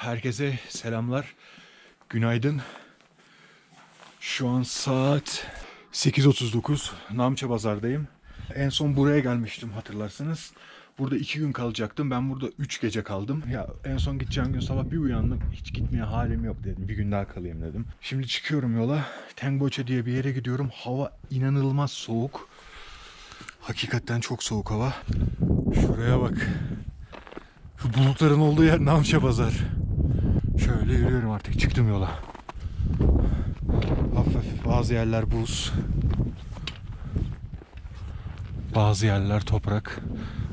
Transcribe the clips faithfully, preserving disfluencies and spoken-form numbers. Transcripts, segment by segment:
Herkese selamlar. Günaydın. Şu an saat sekiz otuz dokuz. Namche Bazar'dayım. En son buraya gelmiştim hatırlarsınız. Burada iki gün kalacaktım. Ben burada üç gece kaldım. Ya en son gideceğim gün sabah bir uyandım. Hiç gitmeye halim yok dedim. Bir gün daha kalayım dedim. Şimdi çıkıyorum yola. Tengboche diye bir yere gidiyorum. Hava inanılmaz soğuk. Hakikaten çok soğuk hava. Şuraya bak. Şu bulutların olduğu yer Namche Bazaar. Şöyle yürüyorum artık. Çıktım yola. Hafif hafif bazı yerler buz. Bazı yerler toprak.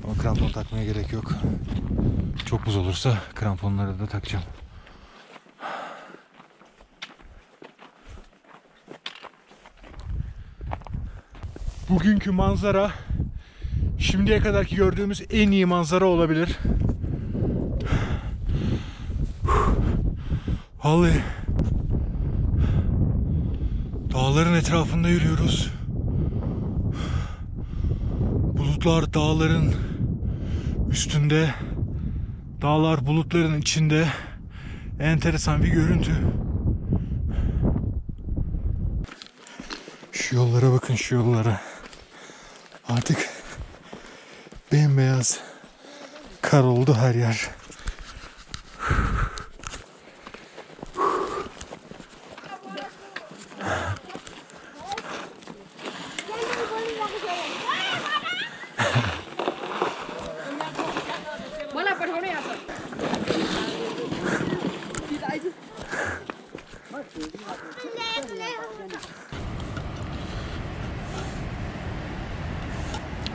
Ama krampon takmaya gerek yok. Çok buz olursa kramponları da takacağım. Bugünkü manzara şimdiye kadarki gördüğümüz en iyi manzara olabilir. Vallahi dağların etrafında yürüyoruz. Bulutlar dağların üstünde, dağlar bulutların içinde. Enteresan bir görüntü. Şu yollara bakın, şu yollara. Artık bembeyaz kar oldu her yer.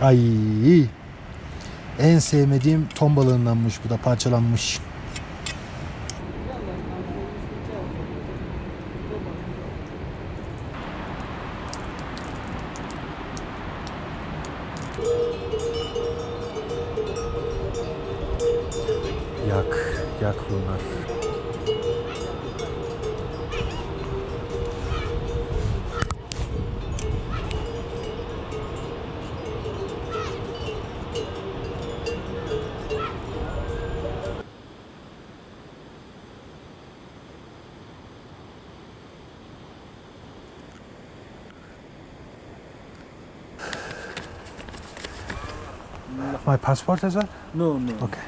Ay, en sevmediğim ton balığındanmış bu da, parçalanmış. Yak, yak bunlar. My passport is that? No, no. Okay.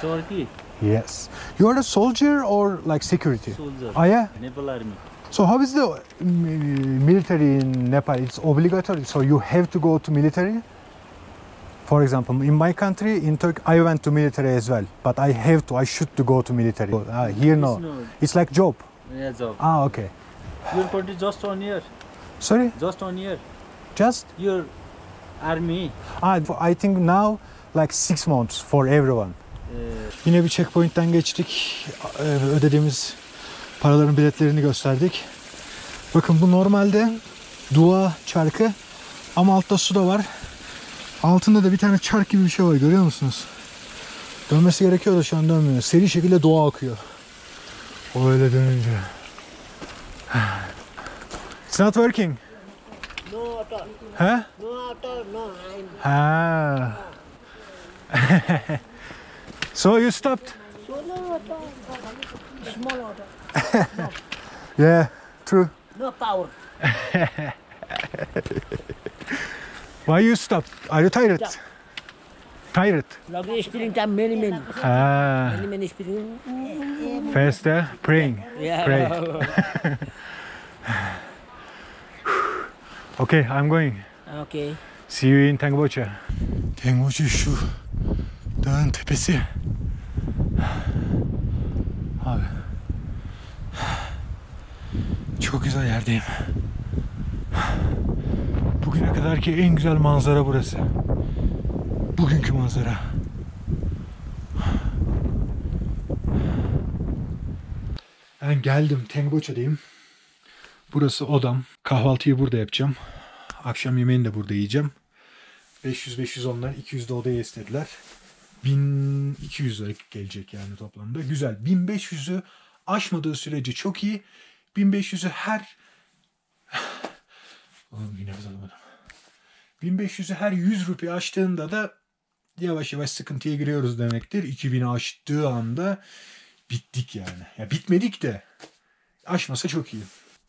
Turkey? Yes. You are a soldier or like security? Soldier. Ah, yeah? Nepal Army. So how is the military in Nepal? It's obligatory. So you have to go to military? For example, in my country, in Turkey, I went to military as well. But I have to, I should to go to military. Ah, here no. It's, no. It's like job? Yeah, job. Ah, okay. Your country just on year. Sorry? Just on year. Just? Your Army. Ah, I think now like six months for everyone. Evet. Yine bir checkpoint'ten geçtik. Ödediğimiz paraların biletlerini gösterdik. Bakın bu normalde dua çarkı ama altta su da var. Altında da bir tane çark gibi bir şey var, görüyor musunuz? Dönmesi gerekiyor da şu an dönmüyor. Seri şekilde dua akıyor. O öyle dönünce. It's not working. No at all. Huh? No at all, no. Ah. So you stopped? No at all. Small order. No. Yeah, true. No power. Why you stopped? Are you tired? Stop. Tired? Long experience, many, many. Ah. Many, many experience. Faster, praying. Yeah. Pray. Okay, I'm going. Okay. See you in Tengboche. Tengboche şu dağın tepesi. Abi. Çok güzel yerdeyim. Bugüne kadarki en güzel manzara burası. Bugünkü manzara. Ben geldim, Tengboche'deyim. Burası odam. Kahvaltıyı burada yapacağım. Akşam yemeğini de burada yiyeceğim. beş yüz beş yüz onlar iki yüzde odaya istediler. bin iki yüz lira gelecek yani toplamda. Güzel. bin beş yüzü aşmadığı sürece çok iyi. bin beş yüzü her Oğlum yine nefes alamadım. bin beş yüzü her yüz rupi aştığında da yavaş yavaş sıkıntıya giriyoruz demektir. iki bini aştığı anda bittik yani. Ya bitmedik de aşmasa çok iyi.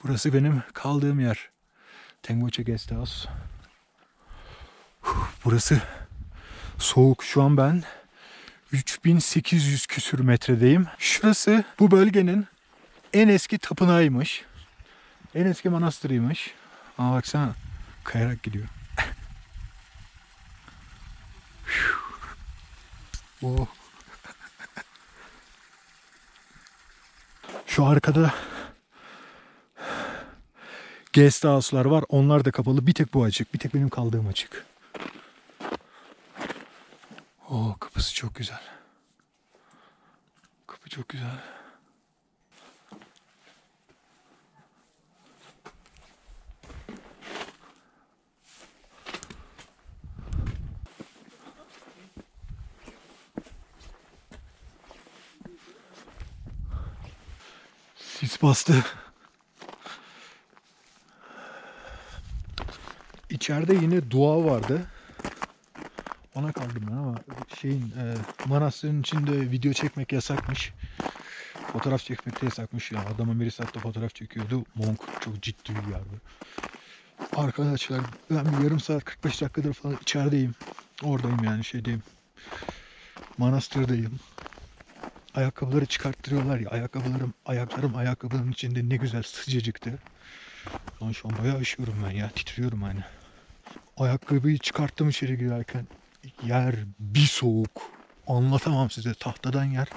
Burası benim kaldığım yer. Tengboche Guest House. Burası soğuk. Şu an ben üç bin sekiz yüz küsür metredeyim. Şurası bu bölgenin en eski tapınağıymış. En eski manastırıymış. Ama baksana kayarak gidiyor. Oh. Şu arkada guest house'lar var. Onlar da kapalı. Bir tek bu açık. Bir tek benim kaldığım açık. Oo, kapısı çok güzel. Kapı çok güzel. Sis bastı. İçeride yine dua vardı. Ona kaldım ben ama şeyin e, manastırın içinde video çekmek yasakmış. Fotoğraf çekmek de yasakmış. Ya adamın biri saatte fotoğraf çekiyordu. Monk çok ciddi bir yerdi. Arkadaşlar ben bir yarım saat kırk beş dakikadır falan içerideyim. Oradayım yani şeydeyim. Manastırdayım. Ayakkabıları çıkarttırıyorlar ya. Ayakkabılarım, ayaklarım ayakkabının içinde ne güzel sıcacıktı. Ama şu an bayağı üşüyorum ben ya. Titriyorum hani. Ayakkabıyı çıkarttım içeri girerken. Yer bir soğuk. Anlatamam size. Tahtadan yer.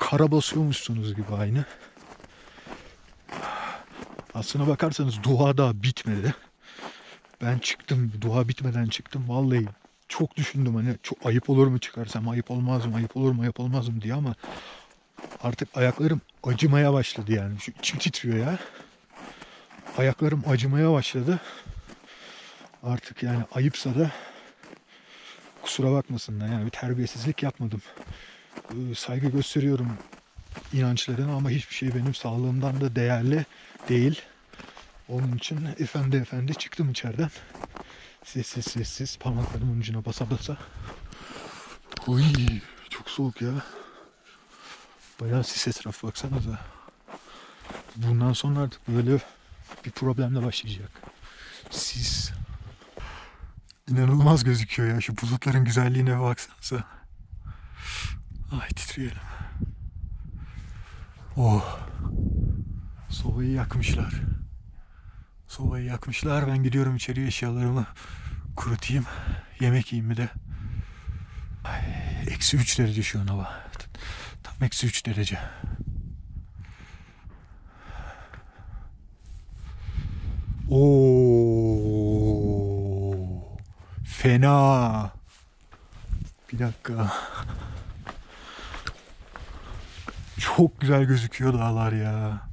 Kara basıyormuşsunuz gibi aynı. Aslına bakarsanız dua daha bitmedi. Ben çıktım. Dua bitmeden çıktım. Vallahi çok düşündüm hani. Çok ayıp olur mu çıkarsam? Ayıp olmaz mı? Ayıp olur mu? Ayıp olmaz mı diye ama artık ayaklarım acımaya başladı yani. Şu içim titriyor ya. Ayaklarım acımaya başladı. Artık yani ayıpsa da kusura bakmasınlar yani, bir terbiyesizlik yapmadım. Ee, saygı gösteriyorum inançlarına ama hiçbir şey benim sağlığımdan da değerli değil. Onun için efendi efendi çıktım içeriden. Sessiz sessiz parmaklarımın ucuna basa basa. Oy, çok soğuk ya. Bayağı sis etrafı baksanıza. Bundan sonra artık böyle bir problemle başlayacak. Sis. İnanılmaz gözüküyor ya. Şu bulutların güzelliğine baksanıza. Ay titreyelim. Oh. Sobayı yakmışlar. Sobayı yakmışlar. Ben gidiyorum içeriye, eşyalarımı kurutayım. Yemek yiyeyim bir de. Ay, eksi üç derece şu an hava. Tam eksi üç derece. Oo, fena. Bir dakika. Çok güzel gözüküyor dağlar ya.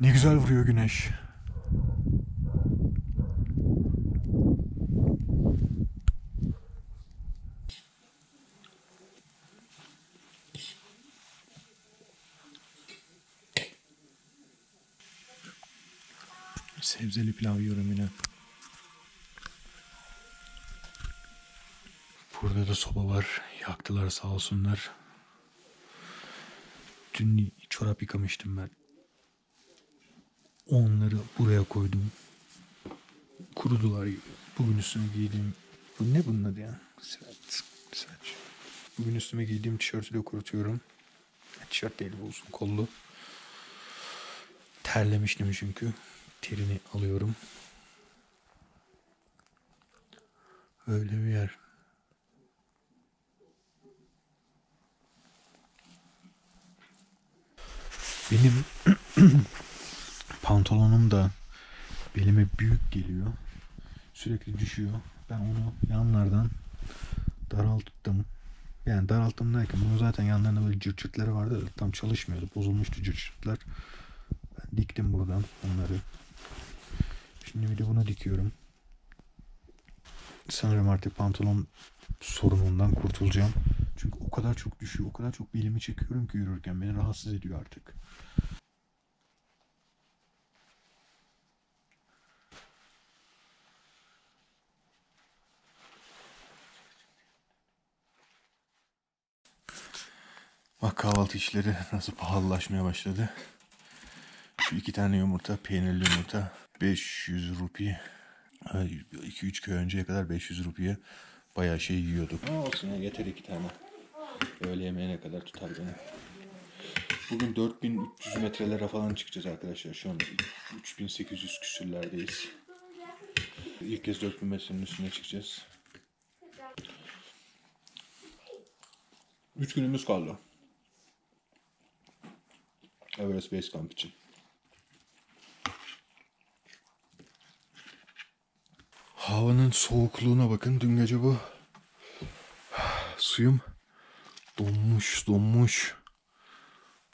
Ne güzel vuruyor güneş. Sebzeli pilav yiyorum yine. Burada da soba var. Yaktılar sağ olsunlar. Dün çorap yıkamıştım ben. Onları buraya koydum. Kurudular gibi. Bugün üstüme giydiğim... Bu ne bunun adı ya? Svet. Svet. Bugün üstüme giydiğim tişörtü de kurutuyorum. Tişört değil bu, uzun kollu. Terlemiştim çünkü. Terini alıyorum. Öyle bir yer. Benim pantolonum da belime büyük geliyor. Sürekli düşüyor. Ben onu yanlardan daralttım. Yani daralttım derken bunun zaten yanlarında böyle cırcırtları vardı. Tam çalışmıyordu. Bozulmuştu cırcırtlar. Ben diktim buradan onları. Şimdi bir de bunu dikiyorum. Sanırım artık pantolon sorunundan kurtulacağım. Çünkü o kadar çok düşüyor, o kadar çok belimi çekiyorum ki yürürken beni rahatsız ediyor artık. Bak kahvaltı işleri nasıl pahalılaşmaya başladı. Şu iki tane yumurta, peynirli yumurta beş yüz rupi. iki üç köy önceye kadar beş yüz rupiye bayağı şey yiyorduk. Ama olsun ya, yeter iki tane. Öğle yemeğine kadar tutar beni. Bugün dört bin üç yüz metrelere falan çıkacağız arkadaşlar. Şu an üç bin sekiz yüz küsürlerdeyiz. İlk kez dört bin metrenin üstüne çıkacağız. üç günümüz kaldı. Everest Base Camp için. Havanın soğukluğuna bakın. Dün gece bu suyum donmuş donmuş.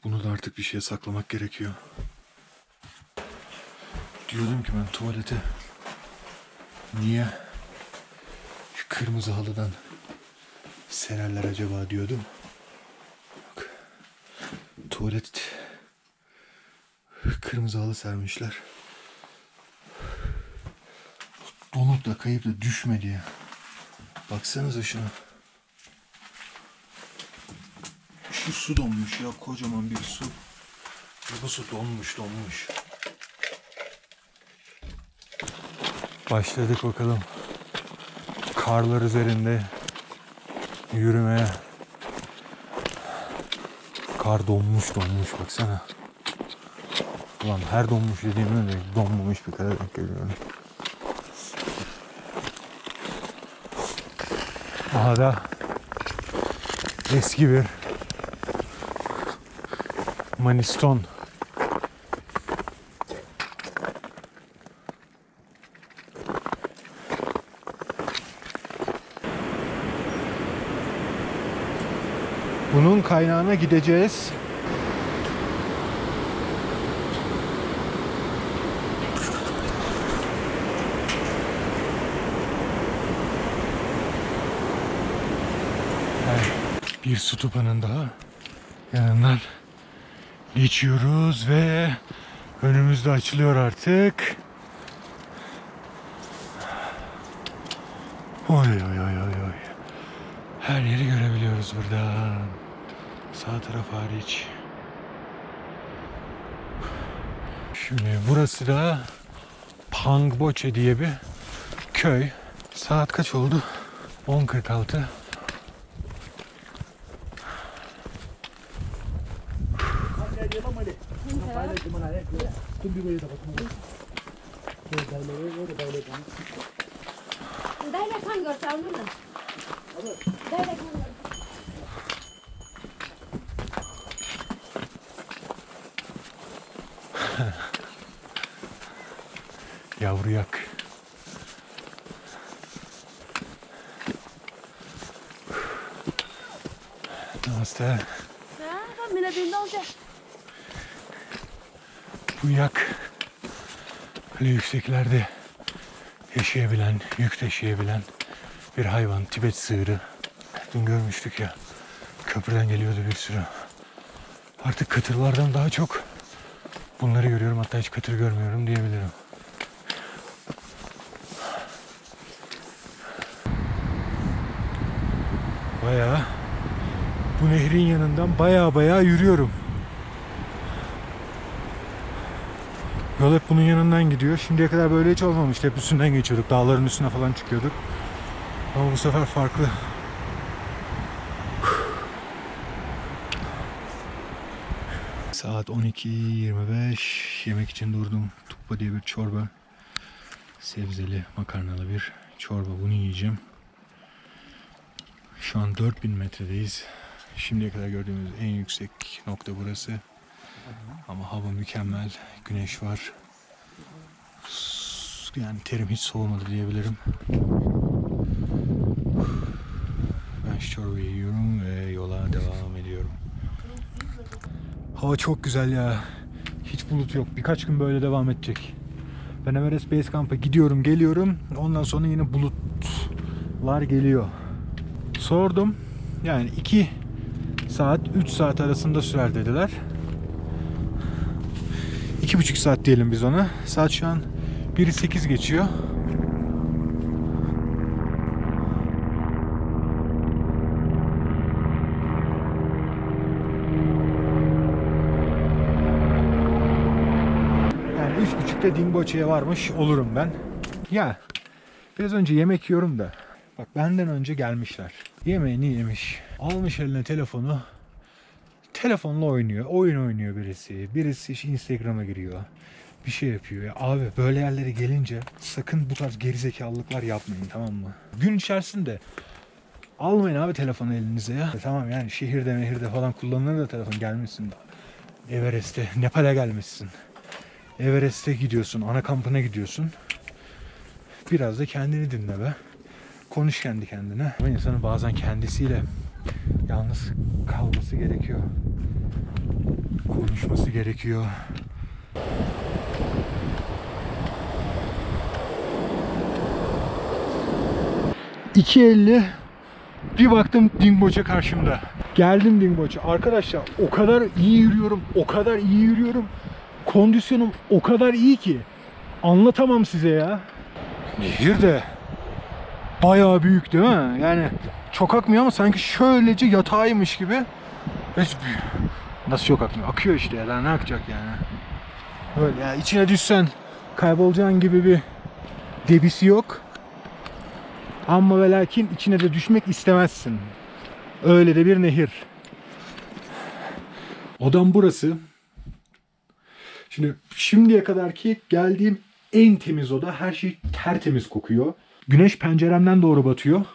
Bunu da artık bir şeye saklamak gerekiyor. Diyordum ki ben tuvalete niye şu kırmızı halıdan sererler acaba diyordum. Bak, tuvalet kırmızı halı sermişler. Donup da kayıp da düşme diye. Baksanıza şuna. Şu su donmuş ya, kocaman bir su. Bu su donmuş donmuş. Başladık bakalım. Karlar üzerinde yürümeye. Kar donmuş donmuş baksana. Ulan her donmuş dediğimde de donmamış bir kadar görüyorum. Daha da eski bir Maniston. Bunun kaynağına gideceğiz. Bir su tufanın daha yanından geçiyoruz ve önümüzde açılıyor artık. Oy oy oy oy. Her yeri görebiliyoruz buradan. Sağ taraf hariç. Şimdi burası da Pangboche diye bir köy. Saat kaç oldu? on kırk altı. Yavru yak. Namaste. Bu yak öyle yükseklerde yaşayabilen, yük taşıyabilen bir hayvan. Tibet sığırı. Dün görmüştük ya, köprüden geliyordu bir sürü. Artık katırlardan daha çok bunları görüyorum. Hatta hiç katır görmüyorum diyebilirim. Bayağı bu nehrin yanından bayağı bayağı yürüyorum. Yol hep bunun yanından gidiyor. Şimdiye kadar böyle hiç olmamıştı. Hep üstünden geçiyorduk. Dağların üstüne falan çıkıyorduk. Ama bu sefer farklı. Saat on iki yirmi beş. Yemek için durdum. Tukpa diye bir çorba. Sebzeli, makarnalı bir çorba. Bunu yiyeceğim. Şu an dört bin metredeyiz. Şimdiye kadar gördüğümüz en yüksek nokta burası. Ama hava mükemmel. Güneş var. Yani terim hiç soğumadı diyebilirim. Ben şu çorbayı yiyorum ve yola devam ediyorum. Hava çok güzel ya. Hiç bulut yok. Birkaç gün böyle devam edecek. Ben Everest Base Camp'a gidiyorum, geliyorum. Ondan sonra yine bulutlar geliyor. Sordum. Yani iki saat üç saat arasında sürer dediler. iki buçuk saat diyelim biz ona. Saat şu an biri sekiz geçiyor. dörtte Dingboche'ye varmış olurum ben. Ya biraz önce yemek yiyorum da, bak benden önce gelmişler. Yemeğini yemiş, almış eline telefonu, telefonla oynuyor, oyun oynuyor birisi. Birisi Instagram'a giriyor, bir şey yapıyor. Ya abi böyle yerlere gelince sakın bu tarz gerizekalılıklar yapmayın, tamam mı? Gün içerisinde almayın abi telefonu elinize ya. Tamam yani şehirde mehirde falan kullanılır da telefon, gelmişsin de Everest'e, Nepal'e gelmişsin. Everest'e gidiyorsun, ana kampına gidiyorsun. Biraz da kendini dinle be. Konuş kendi kendine. İnsanın bazen kendisiyle yalnız kalması gerekiyor. Konuşması gerekiyor. iki elli bir baktım Dingboche karşımda. Geldim Dingboche. Arkadaşlar o kadar iyi yürüyorum, o kadar iyi yürüyorum. Kondisyonum o kadar iyi ki anlatamam size ya. Nehir de bayağı büyük değil mi? Yani çok akmıyor ama sanki şöylece yatağıymış gibi. Nasıl çok akmıyor? Akıyor işte ya, ne akacak yani. Böyle ya, içine düşsen kaybolacağın gibi bir debisi yok. Amma ve lakin içine de düşmek istemezsin. Öyle de bir nehir. Odam burası. Şimdi şimdiye kadarki geldiğim en temiz oda. Her şey tertemiz kokuyor. Güneş penceremden doğru batıyor.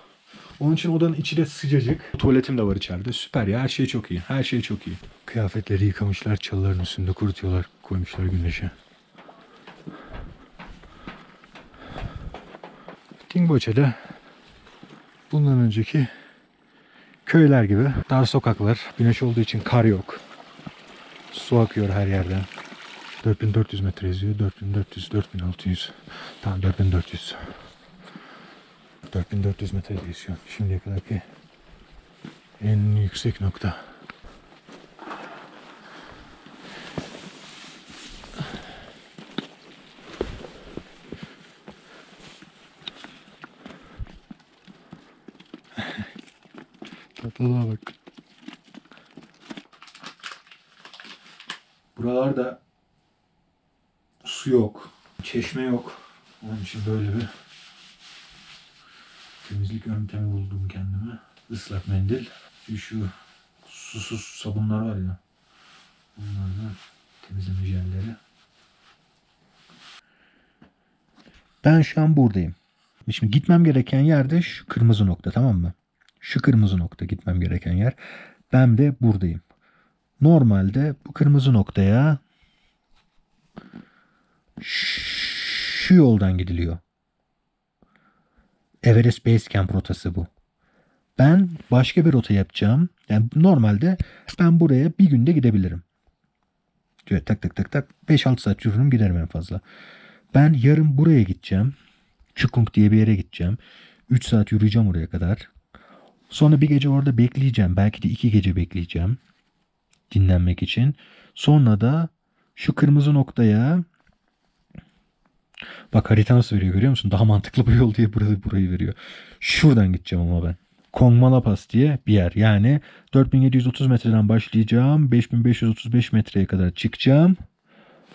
Onun için odanın içi de sıcacık. Tuvaletim de var içeride. Süper ya, her şey çok iyi. Her şey çok iyi. Kıyafetleri yıkamışlar, çalıların üstünde kurutuyorlar. Koymuşlar güneşe. Dingboche'de bundan önceki köyler gibi dar sokaklar. Güneş olduğu için kar yok. Su akıyor her yerden. dört bin dört yüz metre yazıyor. dört bin dört yüz, dört bin altı yüz. Tamam, dört bin dört yüz. dört bin dört yüz metre yazıyor. Şimdiye kadarki en yüksek nokta. Tatlılığa bak. Buralarda su yok, çeşme yok. Onun için böyle bir temizlik yöntemi buldum kendime. Islak mendil. Şu susuz sabunlar var ya, onlardan temizleme jelleri. Ben şu an buradayım. Şimdi gitmem gereken yerde şu kırmızı nokta, tamam mı? Şu kırmızı nokta gitmem gereken yer. Ben de buradayım. Normalde bu kırmızı noktaya şu yoldan gidiliyor. Everest Base Camp rotası bu. Ben başka bir rota yapacağım. Yani normalde ben buraya bir günde gidebilirim. Şöyle tak tak tak tak beş altı saat yürürüm, giderim en fazla. Ben yarın buraya gideceğim. Chukhung diye bir yere gideceğim. üç saat yürüyeceğim oraya kadar. Sonra bir gece orada bekleyeceğim. Belki de iki gece bekleyeceğim. Dinlenmek için. Sonra da şu kırmızı noktaya, bak harita nasıl veriyor görüyor musun? Daha mantıklı bu yol diye burayı, burayı veriyor. Şuradan gideceğim ama ben. Kongma La Pass diye bir yer. Yani dört bin yedi yüz otuz metreden başlayacağım. beş bin beş yüz otuz beş metreye kadar çıkacağım.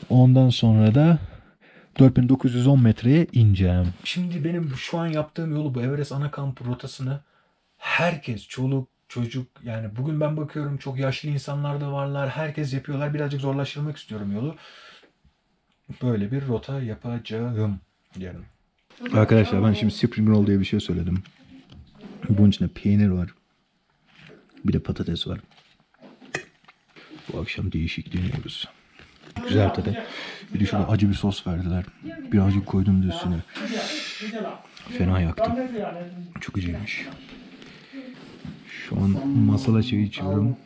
Ondan sonra da dört bin dokuz yüz on metreye ineceğim. Şimdi benim şu an yaptığım yolu, bu Everest ana kamp rotasını herkes, çoluk, çocuk, yani bugün ben bakıyorum çok yaşlı insanlar da varlar. Herkes yapıyorlar. Birazcık zorlaştırmak istiyorum yolu. Böyle bir rota yapacağım diyelim. Arkadaşlar ben şimdi spring roll diye bir şey söyledim. Bunun içinde peynir var. Bir de patates var. Bu akşam değişik deniyoruz. Güzel tadı. Bir de şöyle acı bir sos verdiler. Birazcık koydum da üstüne. Fena yaktım. Çok acıymış. Şu an masala çayı içiyorum.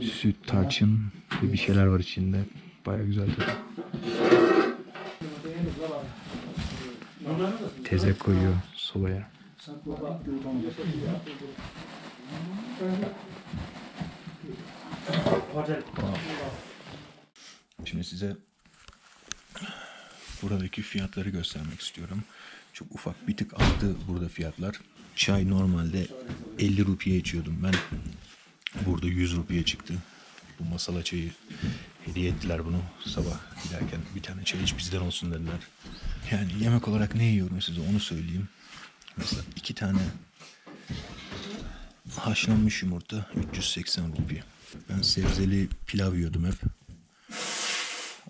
Süt, tarçın ve bir şeyler var içinde. Baya güzel tadı. Teze koyuyor sobaya. Şimdi size buradaki fiyatları göstermek istiyorum. Çok ufak, bir tık arttı burada fiyatlar. Çay normalde elli rupiye içiyordum ben. Burada yüz rupiye çıktı. bu masala çayı hediye ettiler bunu. Sabah giderken bir tane çay iç bizden olsun dediler. Yani yemek olarak ne yiyorum size onu söyleyeyim. Mesela iki tane haşlanmış yumurta üç yüz seksen rupi. Ben sebzeli pilav yiyordum hep.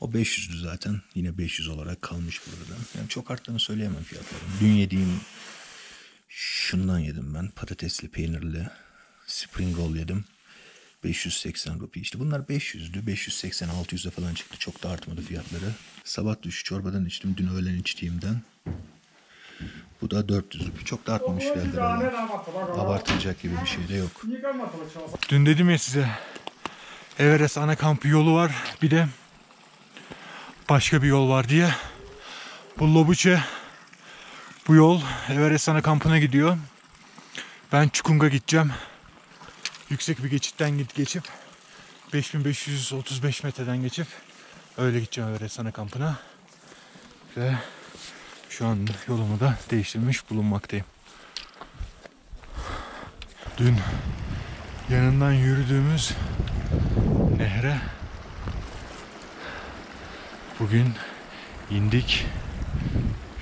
O beş yüzdü zaten. Yine beş yüz olarak kalmış burada. Yani çok arttığını söyleyemem fiyatları. Dün yediğim şundan yedim ben. Patatesli peynirli spring roll yedim. beş yüz seksen rupi. İşte bunlar beş yüzdü. beş yüz seksen altı yüze falan çıktı. Çok da artmadı fiyatları. Sabah düşü çorbadan içtim. Dün öğlen içtiğimden. Bu da dört yüz rupi. Çok da artmamış fiyatları. Abartılacak gibi bir şey de yok. Dün dedim ya size, Everest ana kampı yolu var. Bir de başka bir yol var diye. Bu Lobuche, bu yol Everest ana kampına gidiyor. Ben Chukhung'a gideceğim. Yüksek bir geçitten git geçip beş bin beş yüz otuz beş metreden geçip öyle gideceğim Everest ana kampına. Ve şu an yolumu da değiştirmiş bulunmaktayım. Dün yanından yürüdüğümüz nehre bugün indik.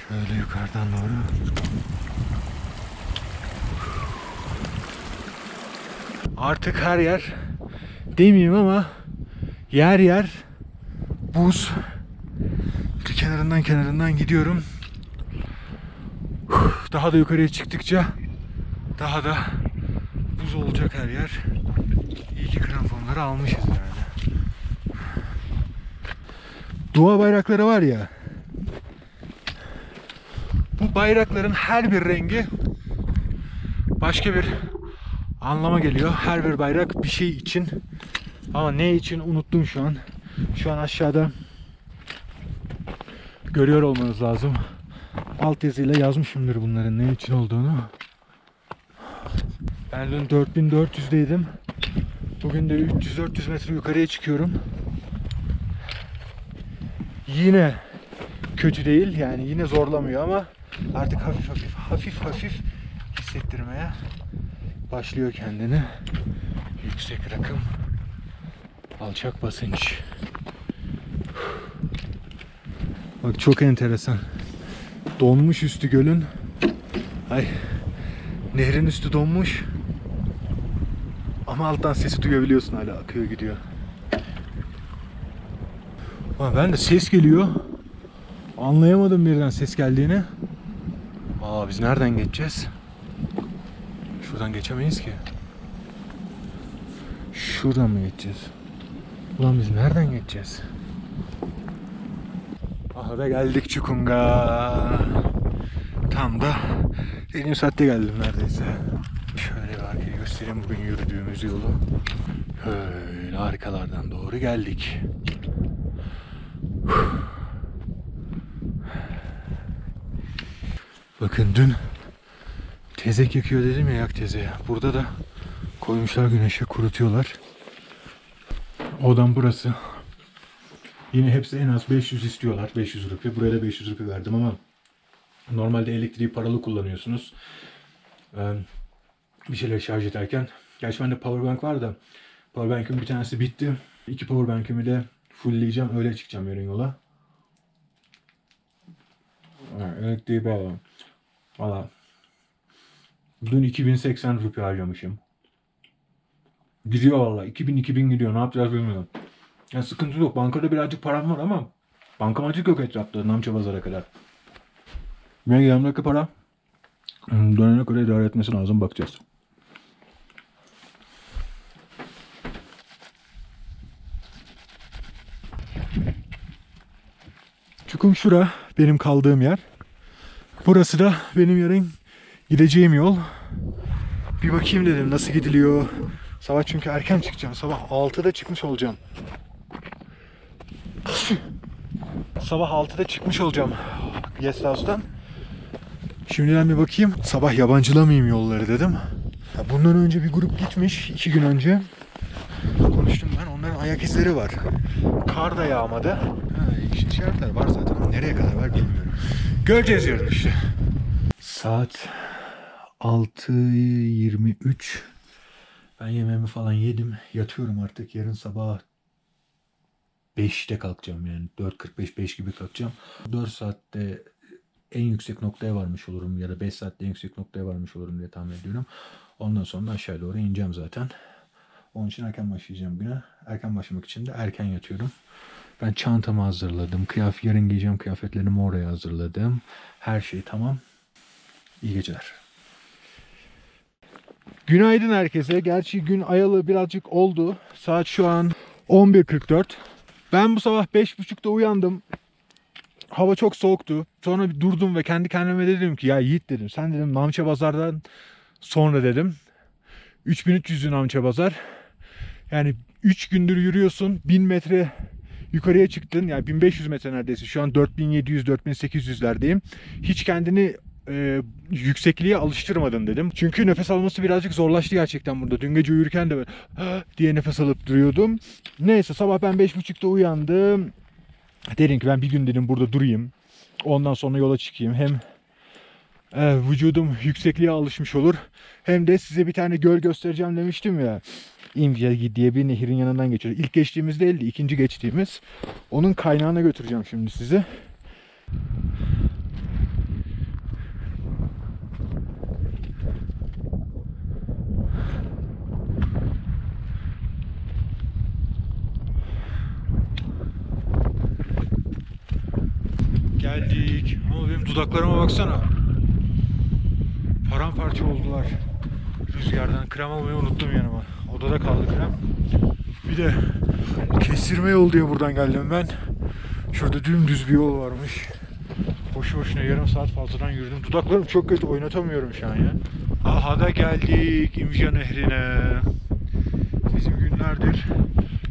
Şöyle yukarıdan doğru. Artık her yer demeyeyim ama yer yer buz. Bir kenarından kenarından gidiyorum. Daha da yukarıya çıktıkça daha da buz olacak her yer. İyi ki kramponları almışız yani. Doğa bayrakları var ya. Bu bayrakların her bir rengi başka bir anlama geliyor. Her bir bayrak bir şey için. Ama ne için unuttum şu an. Şu an aşağıda görüyor olmanız lazım. Alt yazıyla yazmışımdır bunların ne için olduğunu. Ben dün dört bin dört yüzdeydim. Bugün de üç yüz dört yüz metre yukarıya çıkıyorum. Yine kötü değil yani, yine zorlamıyor ama artık hafif hafif hafif hafif hissettirmeye başlıyor kendini. Yüksek rakım, alçak basınç. Bak çok enteresan. Donmuş üstü gölün. Ay, nehrin üstü donmuş. Ama alttan sesi duyabiliyorsun, hala akıyor gidiyor. Ulan ben de ses geliyor. Anlayamadım birden ses geldiğini. Aa, biz nereden geçeceğiz? Şuradan geçemeyiz ki. Şuradan mı geçeceğiz? Ulan biz nereden geçeceğiz? Aha da geldik Chukhung'a. Tam da dediğim saatte geldim neredeyse. Şöyle bir arkaya göstereyim bugün yürüdüğümüz yolu. Böyle arkalardan doğru geldik. Bakın dün tezek yakıyor dedim ya, yak tezeği. Burada da koymuşlar güneşe, kurutuyorlar. Odan burası. Yine hepsi en az beş yüz istiyorlar. beş yüz rupi. Buraya da beş yüz rupi verdim ama normalde elektriği paralı kullanıyorsunuz. Ee, bir şeyler şarj ederken. Gerçi bende powerbank var da powerbank'ın bir tanesi bitti. İki powerbank'imi de fullleyeceğim. Öyle çıkacağım yarın yola. Evet, elektriği bağlı. Valla dün iki bin seksen rupi harcamışım. Gidiyor valla. iki bin iki bin gidiyor. Ne yapacağız bilmiyorum. Yani sıkıntı yok. Bankada birazcık param var ama bankamatik yok etrafta Namche Bazar'a kadar. Benim yanımdaki para dönene kadar idare etmesi lazım. Bakacağız. Chukhung şura. Benim kaldığım yer. Burası da benim yarın gideceğim yol. Bir bakayım dedim nasıl gidiliyor. Sabah çünkü erken çıkacağım. Sabah altıda çıkmış olacağım. Sabah altıda çıkmış olacağım guest house'dan. Şimdiden bir bakayım. Sabah yabancılamayayım yolları dedim. Bundan önce bir grup gitmiş. iki gün önce konuştum ben. Onların ayak izleri var. Kar da yağmadı. Ha, işaretler var zaten. Nereye kadar var bilmiyorum. Göreceğiz yarın işte. Saat altı yirmi üç. Ben yemeğimi falan yedim. Yatıyorum artık. Yarın sabah beşte kalkacağım yani. dört kırk beş beş gibi kalkacağım. dört saatte en yüksek noktaya varmış olurum ya da beş saatte en yüksek noktaya varmış olurum diye tahmin ediyorum. Ondan sonra aşağı doğru ineceğim zaten. Onun için erken başlayacağım güne. Erken başlamak için de erken yatıyorum. Ben çantamı hazırladım. Kıyafet, yarın giyeceğim kıyafetlerimi oraya hazırladım. Her şey tamam. İyi geceler. Günaydın herkese. Gerçi gün ayalı birazcık oldu. Saat şu an on bir kırk dört. Ben bu sabah beş buçukta uyandım. Hava çok soğuktu. Sonra bir durdum ve kendi kendime dedim ki ya Yiğit dedim. Sen dedim Namche Bazar'dan sonra dedim. üç bin üç yüz Namche Bazar. Yani üç gündür yürüyorsun. bin metre yukarıya çıktın. Yani bin beş yüz metre neredeyse. Şu an dört bin yedi yüz dört bin sekiz yüzlerdeyim. Hiç kendini e, yüksekliğe alıştırmadın dedim. Çünkü nefes alması birazcık zorlaştı gerçekten burada. Dün gece uyurken de böyle diye nefes alıp duruyordum. Neyse sabah ben beş buçukta uyandım. Dedim ki ben bir gün dedim burada durayım. Ondan sonra yola çıkayım. Hem e, vücudum yüksekliğe alışmış olur. Hem de size bir tane göl göstereceğim demiştim ya. İmca diye bir nehirin yanından geçiyor. İlk geçtiğimiz değildi, ikinci geçtiğimiz. Onun kaynağına götüreceğim şimdi sizi. Geldik. Ama benim dudaklarıma baksana. Paramparça oldular. Rüzgardan krem almayı unuttum yanıma. Odada kaldı krem. Bir de kestirme yol diye buradan geldim ben. Şurada dümdüz bir yol varmış. Boşu boşuna yarım saat fazladan yürüdüm. Dudaklarım çok kötü, oynatamıyorum şu an ya. Aha da geldik İmca Nehri'ne. Bizim günlerdir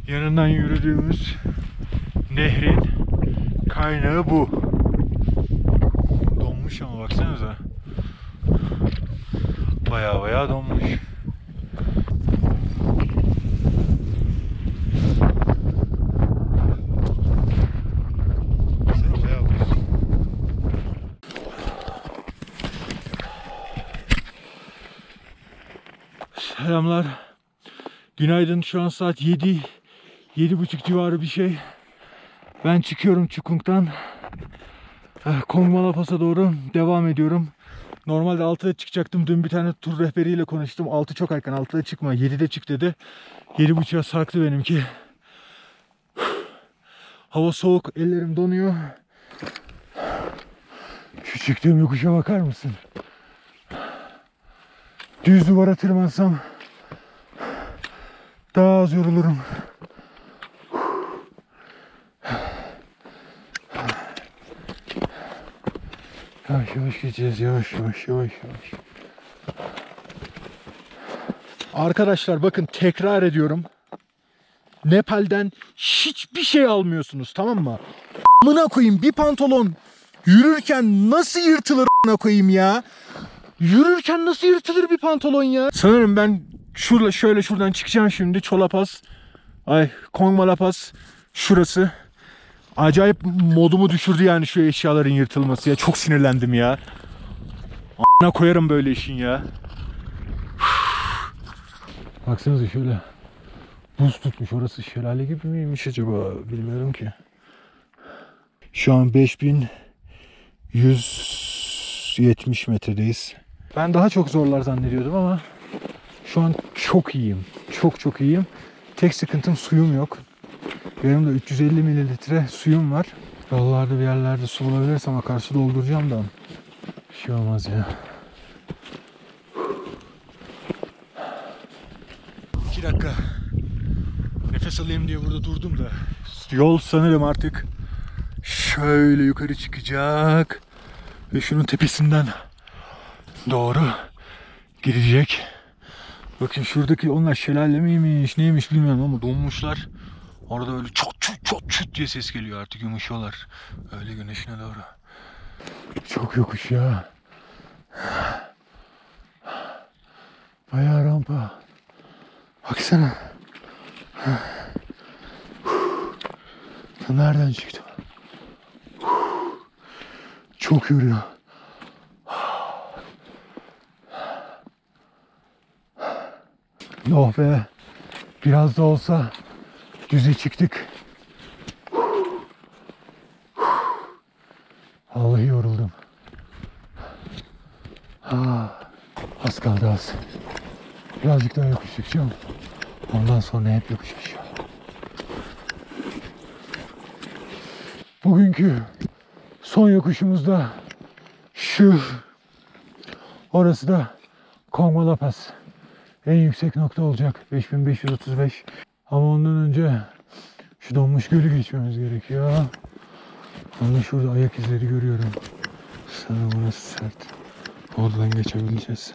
yanından yürüdüğümüz nehrin kaynağı bu. Donmuş ama baksanıza. Bayağı bayağı donmuş. Selamlar. Günaydın. Şu an saat yedi yedi buçuk civarı bir şey. Ben çıkıyorum Chukhung'dan. Kongma La Pass'a doğru devam ediyorum. Normalde altıda çıkacaktım. Dün bir tane tur rehberiyle konuştum. altı çok erken. altıda çıkma. yedide çık dedi. yedi buçuğa sarktı benimki. Hava soğuk. Ellerim donuyor. Şu çıktığım yokuşa bakar mısın? Düz duvara tırmansam daha az yorulurum. Yavaş yavaş geçeceğiz. Yavaş yavaş yavaş yavaş. Arkadaşlar bakın tekrar ediyorum. Nepal'den hiçbir şey almıyorsunuz, tamam mı? Amına koyayım, bir pantolon yürürken nasıl yırtılır amına koyayım ya? Yürürken nasıl yırtılır bir pantolon ya? Sanırım ben şurada şöyle şuradan çıkacağım şimdi. Çola Pass. Ay Kongma La Pass. Şurası. Acayip modumu düşürdü yani şu eşyaların yırtılması ya. Çok sinirlendim ya. A*****na koyarım böyle işin ya. Baksanıza şöyle. Buz tutmuş. Orası şelale gibi miymiş acaba? Bilmiyorum ki. Şu an beş bin yüz yetmiş metredeyiz. Ben daha çok zorlar zannediyordum ama şu an çok iyiyim. Çok çok iyiyim. Tek sıkıntım suyum yok. Yanımda üç yüz elli mililitre suyum var. Yollarda bir yerlerde su bulabilirsem akarsu dolduracağım da. Bir şey olmaz ya. iki dakika. Nefes alayım diye burada durdum da. Yol sanırım artık şöyle yukarı çıkacak. Ve şunun tepesinden doğru gidecek. Bakın şuradaki onlar şelale miymiş neymiş bilmiyorum ama donmuşlar. Orada öyle çok çok çok çok diye ses geliyor, artık yumuşuyorlar. Öyle güneşine doğru. Çok yokuş ya. Bayağı rampa. Baksana. Nereden çıktım? Çok yoruyor. Oh be, biraz da olsa düze çıktık. Vallahi yoruldum. Ha, az kaldı az. Birazcık daha yokuş çıkacağım. Ondan sonra hep yokuş çıkacağım. Bugünkü son yokuşumuzda şu. Orası da Kongma La Pass. En yüksek nokta olacak. beş bin beş yüz otuz beş. Ama ondan önce şu donmuş gölü geçmemiz gerekiyor. Ama şurada ayak izleri görüyorum. Sanırım burası sert. Oradan geçebileceğiz.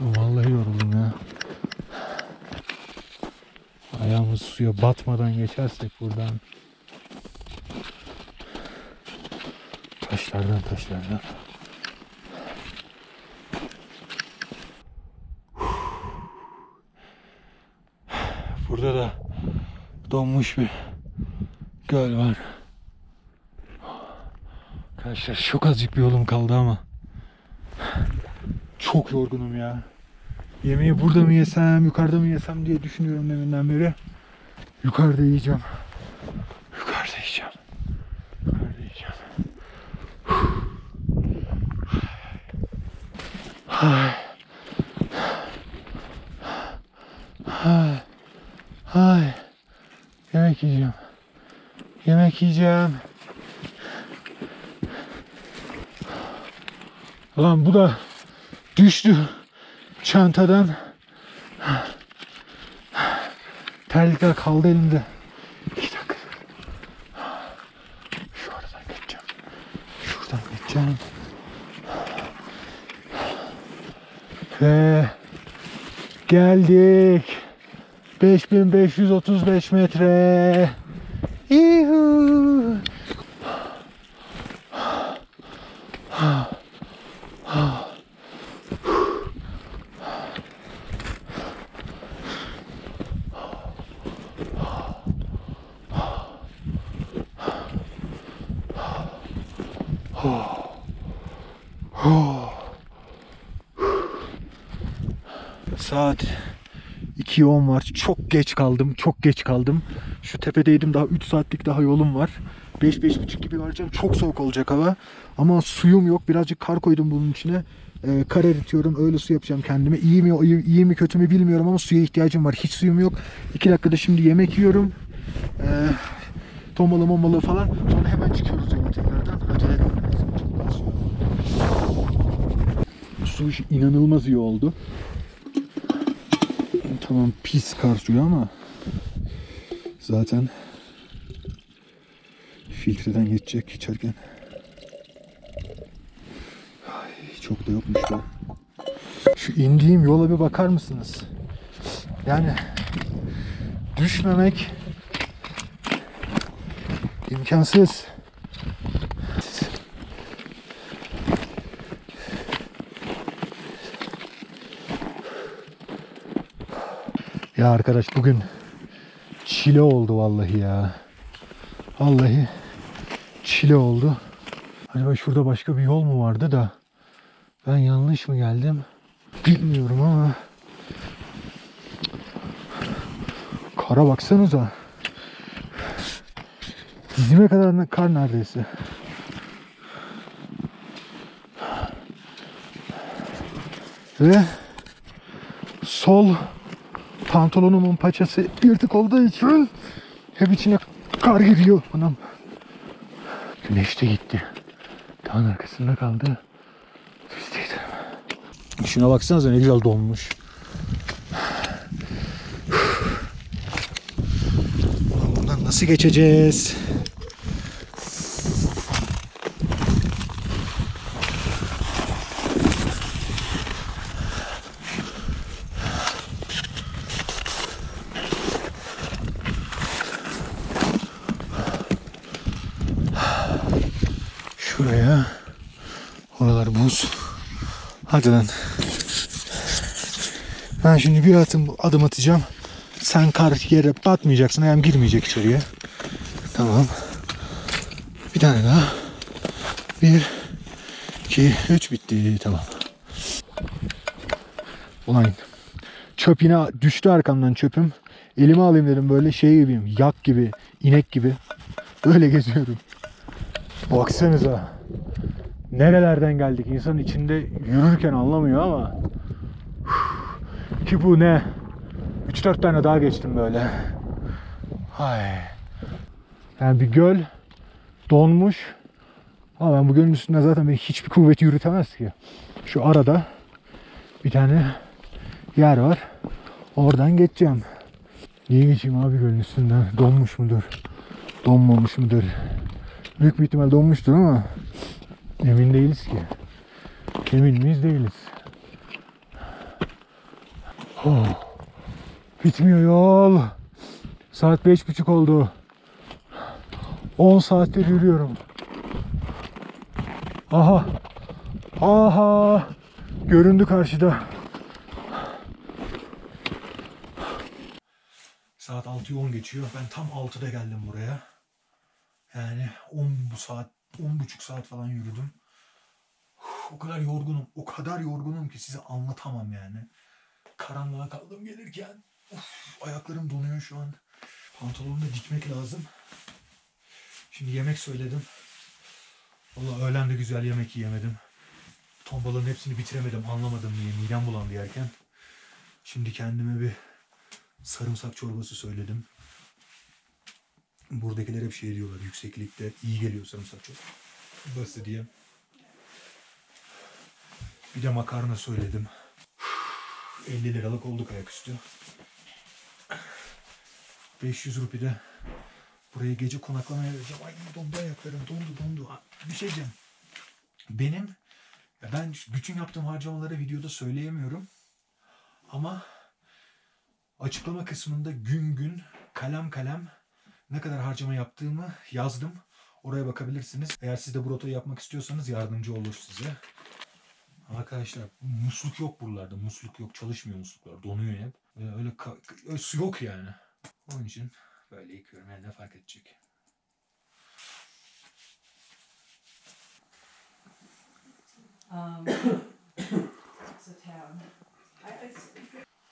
Vallahi yoruldum ya. Ayağımız suya batmadan geçersek buradan. Taşlardan taşlardan. Burada da donmuş bir göl var. Arkadaşlar çok azıcık bir yolum kaldı ama çok yorgunum ya. Yemeği burada mı yesem, yukarıda mı yesem diye düşünüyorum deminden beri. Yukarıda yiyeceğim. Yukarıda yiyeceğim. Yukarıda yiyeceğim. Hay. Hay. Hay. Yemek yiyeceğim. Yemek yiyeceğim. Lan bu da düştü çantadan. Terlikler kaldı elimde. İki dakika. Şu aradan geçeceğim. Şuradan geçeceğim. Ve geldik. beş bin beş yüz otuz beş metre. İhu. Saat iki on var. Çok geç kaldım. Çok geç kaldım. Şu tepedeydim. Daha üç saatlik daha yolum var. beş beş buçuk gibi varacağım. Çok soğuk olacak hava. Ama suyum yok. Birazcık kar koydum bunun içine. Ee, kar eritiyorum. Öyle su yapacağım kendime. İyi mi, iyi, iyi mi kötü mü bilmiyorum ama suya ihtiyacım var. Hiç suyum yok. iki dakikada şimdi yemek yiyorum. Ee, tomalı momalı falan. Sonra hemen çıkıyoruz yola tekrardan. Acele etmem lazım. Su inanılmaz iyi oldu. Tamam pis kar suyu ama zaten filtreden geçecek içerken. Ay, çok da yokmuş da. Şu indiğim yola bir bakar mısınız? Yani düşmemek imkansız. Ya arkadaş bugün çile oldu vallahi ya. Vallahi çile oldu. Acaba şurada başka bir yol mu vardı da ben yanlış mı geldim bilmiyorum ama kara baksanıza. Dizime kadar kar neredeyse. Ve sol pantolonumun paçası yırtık olduğu için hep içine kar giriyor. Anam. Güneş de gitti. Dağın arkasında kaldı. Üsteydim. Şuna baksanıza ne güzel donmuş. Bundan nasıl geçeceğiz? Buraya. Oralar buz. Hadi lan. Ben şimdi bir atım, adım atacağım. Sen kar yere batmayacaksın. Ayağım girmeyecek içeriye. Tamam. Bir tane daha. Bir, iki, üç bitti. Tamam. Ulan çöp yine düştü arkamdan, çöpüm. Elime alayım dedim, böyle şey gibiyim. Yak gibi, inek gibi. Öyle geziyorum. Baksanıza. Nerelerden geldik? İnsan içinde yürürken anlamıyor ama. Ki bu ne? üç dört tane daha geçtim böyle. Ay. Yani bir göl donmuş. Ama ben bu gölün üstünde zaten ben hiçbir kuvveti yürütemez ki. Şu arada bir tane yer var. Oradan geçeceğim. Niye geçeyim abi gölün üstünden? Donmuş mudur? Donmamış mıdır? Büyük bir ihtimal donmuştur ama emin değiliz ki. Emin miyiz? Değiliz. Oh. Bitmiyor yol. Saat beş buçuk oldu. on saattir yürüyorum. Aha. Aha. Göründü karşıda. Saat altıyı on geçiyor. Ben tam altıda geldim buraya. Yani on bu saat, on buçuk saat falan yürüdüm. O kadar yorgunum. O kadar yorgunum ki size anlatamam yani. Karanlığa kaldım gelirken. Of, ayaklarım donuyor şu an. Pantolonumu da dikmek lazım. Şimdi yemek söyledim. Vallahi öğlen de güzel yemek yiyemedim. Ton balığının hepsini bitiremedim. Anlamadım niye. Midem bulandı yerken. Şimdi kendime bir sarımsak çorbası söyledim. Buradakiler hep şey diyorlar. Yükseklikte iyi geliyor sarımsak çorbası. Basit diye. Bir de makarna söyledim. elli liralık olduk ayaküstü. beş yüz rupi de buraya gece konaklamaya vereceğim. Ay dondu ayaklarım, dondu dondu. Bir şey diyeceğim. Benim, ben bütün yaptığım harcamaları videoda söyleyemiyorum. Ama açıklama kısmında gün gün, kalem kalem ne kadar harcama yaptığımı yazdım. Oraya bakabilirsiniz. Eğer siz de bu rotayı yapmak istiyorsanız yardımcı olur size. Arkadaşlar musluk yok buralarda. Musluk yok. Çalışmıyor musluklar. Donuyor hep. Öyle, öyle su yok yani. Onun için böyle yıkıyorum. Yani ne fark edecek?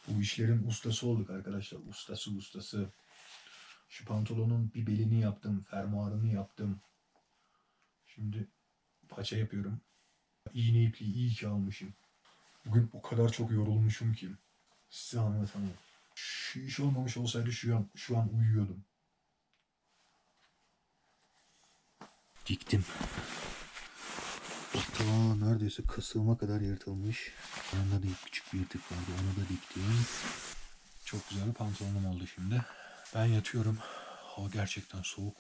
Bu işlerin ustası olduk arkadaşlar. Ustası ustası. Şu pantolonun bir belini yaptım. Fermuarını yaptım. Şimdi paça yapıyorum. İğne ipliği iyi ki almışım. Bugün o kadar çok yorulmuşum ki size anlatamam. Şu iş olmamış olsaydı şu an, şu an uyuyordum. Diktim. Aa, neredeyse kasılma kadar yırtılmış. Yanında da küçük bir yırtık vardı. Onu da diktim. Çok güzel bir pantolonum oldu şimdi. Ben yatıyorum. Hava gerçekten soğuk.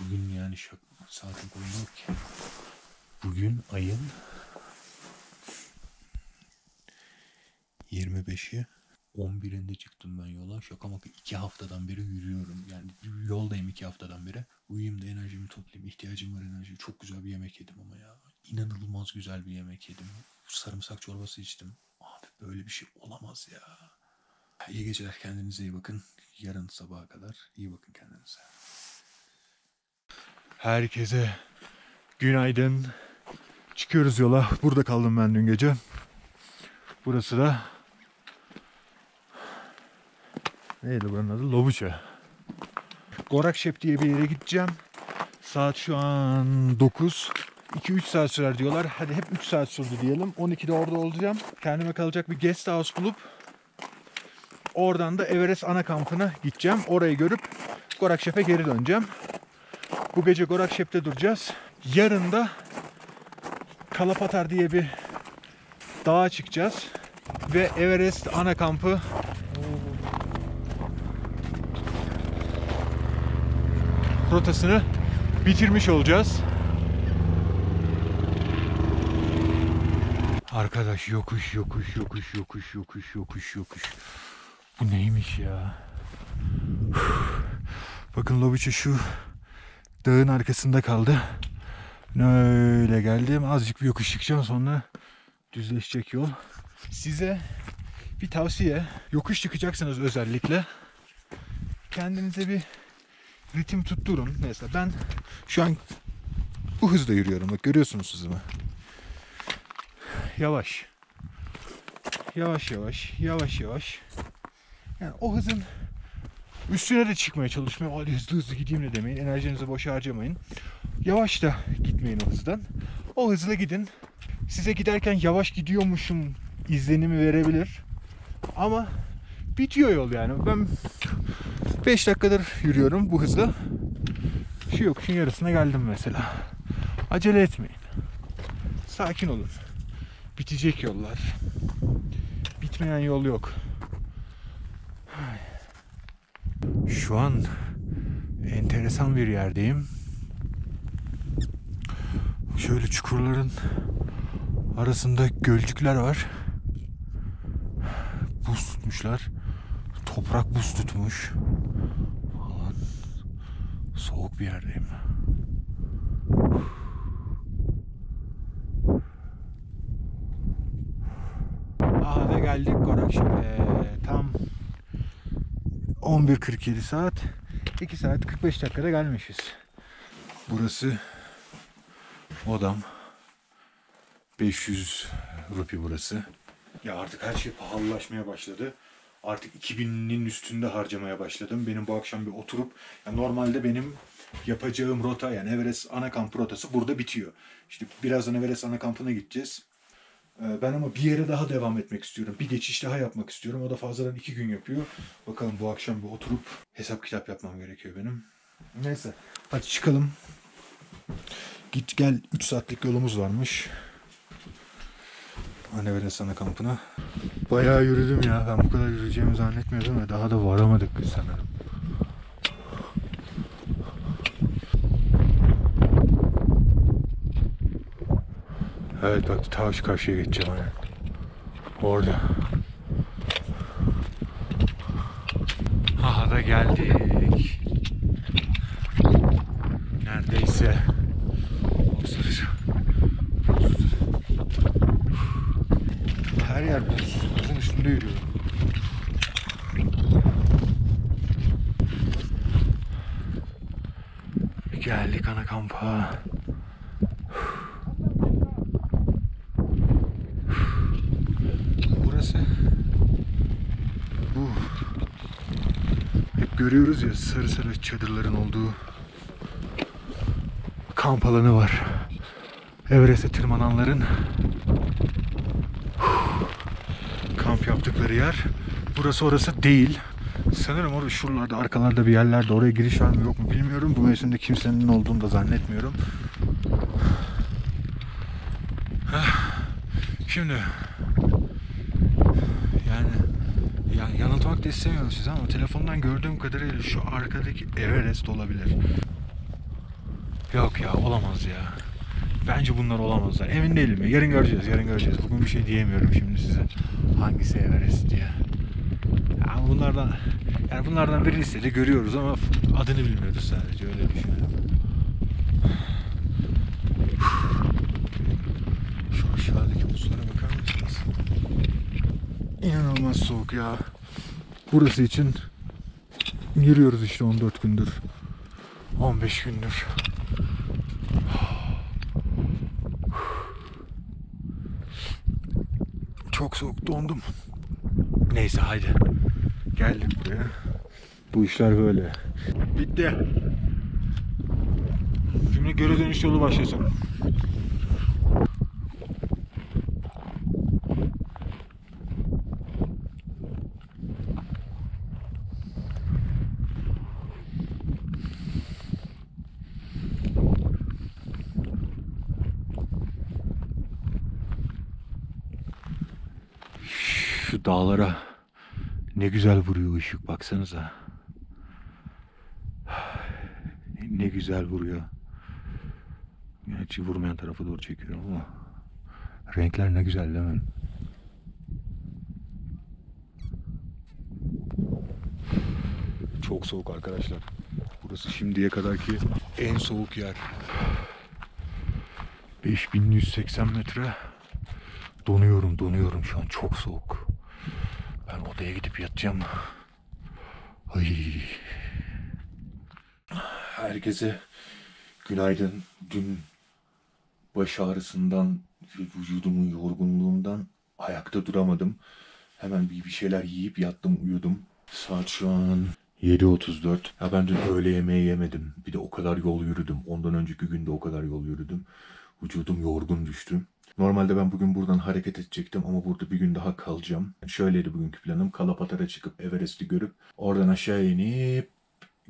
Bugün yani şak saatin koymuyor ki. Bugün ayın yirmi beşi, on birinde çıktım ben yola. Şaka maka iki haftadan beri yürüyorum. Yani yoldayım iki haftadan beri. Uyuyayım da enerjimi toplayayım. İhtiyacım var enerji. Çok güzel bir yemek yedim ama ya. İnanılmaz güzel bir yemek yedim. Sarımsak çorbası içtim. Abi böyle bir şey olamaz ya. İyi geceler. Kendinize iyi bakın. Yarın sabaha kadar iyi bakın kendinize. Herkese günaydın. Çıkıyoruz yola. Burada kaldım ben dün gece. Burası da neydi buranın adı? Lobuche. Gorak Shep diye bir yere gideceğim. Saat şu an dokuz. iki üç saat sürer diyorlar. Hadi hep üç saat sürdü diyelim. on ikide orada olacağım. Kendime kalacak bir guest house bulup oradan da Everest ana kampına gideceğim. Orayı görüp Gorak Shep'e geri döneceğim. Bu gece Gorak Shep'te duracağız. Yarın da Kala Patthar diye bir dağa çıkacağız ve Everest ana kampı rotasını bitirmiş olacağız. Arkadaş yokuş yokuş yokuş yokuş yokuş yokuş yokuş. Bu neymiş ya? Uf. Bakın Lobuche şu dağın arkasında kaldı. Öyle geldim. Azıcık bir yokuş çıkacağım sonra düzleşecek yol. Size bir tavsiye. Yokuş çıkacaksınız özellikle. Kendinize bir ritim tutturun. Mesela ben şu an bu hızla yürüyorum. Bak görüyorsunuz hızımı. Yavaş. yavaş yavaş yavaş yavaş yani o hızın üstüne de çıkmaya çalışmayın. Hadi hızlı hızlı gideyim de demeyin. Enerjinizi boşa harcamayın. Yavaş da gitmeyin o hızdan. O hızla gidin. Size giderken yavaş gidiyormuşum izlenimi verebilir. Ama bitiyor yol yani. Ben beş dakikadır yürüyorum bu hızla. Şu yokuşun yarısına geldim mesela. Acele etmeyin. Sakin olun. Bitecek yollar. Bitmeyen yol yok. Şu an enteresan bir yerdeyim. Şöyle çukurların arasında gölcükler var. Buz tutmuşlar. Toprak buz tutmuş. Aman, soğuk bir yerdeyim. Aha da geldik Gorak Shep'e. Tam on bir kırk yedi saat, iki saat kırk beş dakikada gelmişiz. Burası odam. beş yüz rupi burası. Ya artık her şey pahalılaşmaya başladı. Artık iki binin üstünde harcamaya başladım. Benim bu akşam bir oturup, yani normalde benim yapacağım rota, yani Everest ana kamp rotası burada bitiyor. İşte birazdan Everest ana kampına gideceğiz. Ben ama bir yere daha devam etmek istiyorum. Bir geçiş daha yapmak istiyorum. O da fazladan iki gün yapıyor. Bakalım bu akşam bir oturup hesap kitap yapmam gerekiyor benim. Neyse. Hadi çıkalım. Git gel üç saatlik yolumuz varmış. Everest ana kampına. Bayağı yürüdüm ya. Ben bu kadar yürüyeceğimi zannetmiyordum ve daha da varamadık biz sanırım. Evet bak ta şu karşıya geçeceğim yani. Orada. Aha da geldik. Neredeyse. Her yer buz. Buzun üstünde yürüyorum. Geldik ana kampa. Görüyoruz ya sarı sarı çadırların olduğu kamp alanı var. Everest'e tırmananların kamp yaptıkları yer. Burası orası değil. Sanırım orada şuralarda arkalarda bir yerlerde, oraya giriş var mı yok mu bilmiyorum. Bu mevsimde kimsenin olduğunu da zannetmiyorum. Şimdi yanıltmak da istemiyorum size ama telefondan gördüğüm kadarıyla şu arkadaki Everest olabilir. Yok ya, olamaz ya. Bence bunlar olamazlar. Emin değilim ya. Yarın göreceğiz, yarın göreceğiz. Bugün bir şey diyemiyorum şimdi size. Hangisi Everest diye. Yani bunlardan, yani bunlardan birisi de görüyoruz ama adını bilmiyoruz sadece, öyle düşünüyorum. Şu aşağıdaki buzlara bakar mısınız? İnanılmaz soğuk ya. Burası için yürüyoruz işte on dört gündür, on beş gündür. Çok soğuk, dondum. Neyse haydi. Geldik buraya. Bu işler böyle. Bitti. Şimdi geri dönüş yolu başlasın. Dağlara ne güzel vuruyor ışık, baksanıza. Ne güzel vuruyor. Gerçi vurmayan tarafa doğru çekiyorum ama renkler ne güzel değil mi? Çok soğuk arkadaşlar. Burası şimdiye kadarki en soğuk yer. beş bin yüz seksen metre. Donuyorum, donuyorum şu an. Çok soğuk. Ben odaya gidip yatacağım. Ay. Herkese günaydın. Dün baş ağrısından, vücudumun yorgunluğundan ayakta duramadım. Hemen bir, bir şeyler yiyip yattım, uyudum. Saat şu an yedi otuz dört. Ya ben dün öğle yemeği yemedim. Bir de o kadar yol yürüdüm. Ondan önceki günde o kadar yol yürüdüm. Vücudum yorgun düştü. Normalde ben bugün buradan hareket edecektim ama burada bir gün daha kalacağım. Şöyleydi bugünkü planım. Kala Patthara çıkıp Everest'i görüp oradan aşağı inip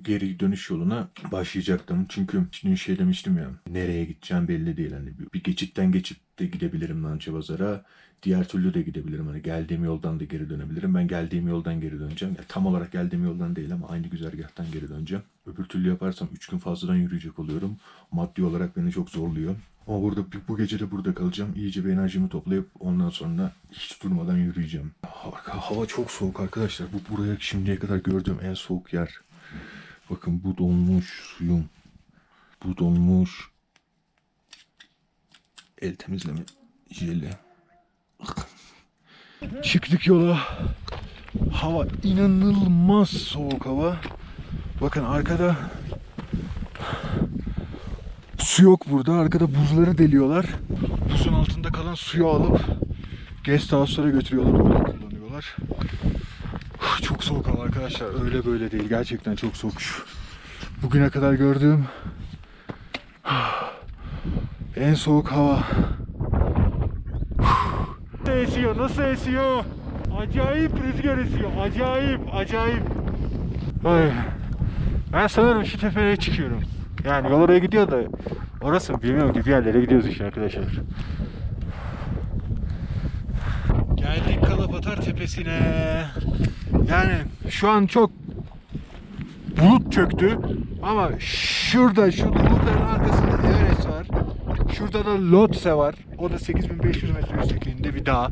geri dönüş yoluna başlayacaktım. Çünkü şimdi şey demiştim ya, nereye gideceğim belli değil. Hani bir geçitten geçip de gidebilirim Namche Bazar'a. Diğer türlü de gidebilirim. Hani geldiğim yoldan da geri dönebilirim. Ben geldiğim yoldan geri döneceğim. Ya, tam olarak geldiğim yoldan değil ama aynı güzergahtan geri döneceğim. Öbür türlü yaparsam üç gün fazladan yürüyecek oluyorum. Maddi olarak beni çok zorluyor. Ama burada, bu gece de burada kalacağım. İyice bir enerjimi toplayıp ondan sonra hiç durmadan yürüyeceğim. Hava, hava çok soğuk arkadaşlar. Bu buraya şimdiye kadar gördüğüm en soğuk yer. Bakın bu donmuş suyum. Bu donmuş. El temizleme jeli. Çıktık yola. Hava inanılmaz soğuk hava. Bakın arkada su yok burada. Arkada buzları deliyorlar. Buzun altında kalan suyu alıp guest house'lara götürüyorlar. Orada kullanıyorlar. Çok soğuk hava arkadaşlar. Öyle böyle değil. Gerçekten çok soğuk. Bugüne kadar gördüğüm en soğuk hava. Nasıl esiyor? Nasıl esiyor? Acayip rüzgar esiyor. Acayip. Acayip. Ay. Ben sanırım şu tepeye çıkıyorum. Yani yol oraya gidiyor da orası bilmiyorum ki, diğerlere gidiyoruz işte arkadaşlar. Geldik Kala Patthar tepesine. Yani şu an çok bulut çöktü ama şurada, şu bulutların arkasında Everest var. Şurada da Lhotse var. O da sekiz bin beş yüz metre yüksekliğinde bir dağ.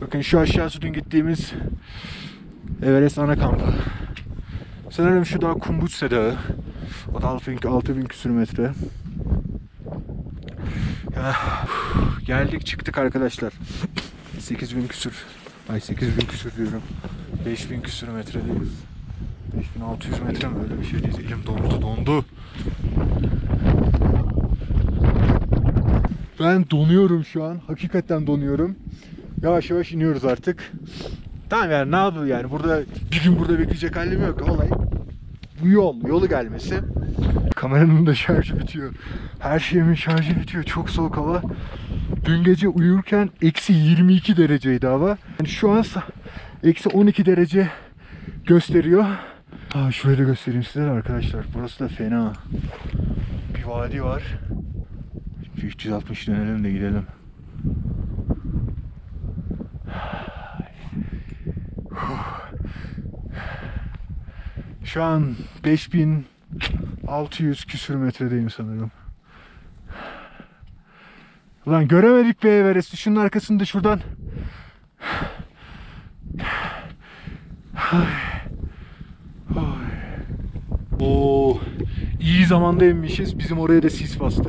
Bakın şu aşağısı dün gittiğimiz Everest ana kampı. Sanırım şu dağ Khumbutse dağı. O da altı bin küsür metre. Ya, geldik çıktık arkadaşlar. sekiz bin küsür. Ay sekiz bin küsür diyorum. beş bin küsür metredeyiz. beş bin altı yüz metre mi? Öyle bir şey değil. Elim dondu dondu. Ben donuyorum şu an. Hakikaten donuyorum. Yavaş yavaş iniyoruz artık. Tamam yani ne yapalım yani. Burada bir gün burada bekleyecek halim yok. Olay bu yol. Yolu gelmesi. Kameranın da şarjı bitiyor. Her şeyimin şarjı bitiyor. Çok soğuk hava. Dün gece uyurken eksi yirmi iki dereceydi hava. Yani şu an eksi on iki derece gösteriyor. Aa, şöyle göstereyim size arkadaşlar. Burası da fena. Bir vadi var. Şimdi üç yüz altmış dönelim de gidelim. Şu an beş bin altı yüz küsür metredeyim sanırım. Ulan göremedik be Everest'i. Şunun arkasında şuradan. Oo, iyi zamanda inmişiz. Bizim oraya da sis bastı.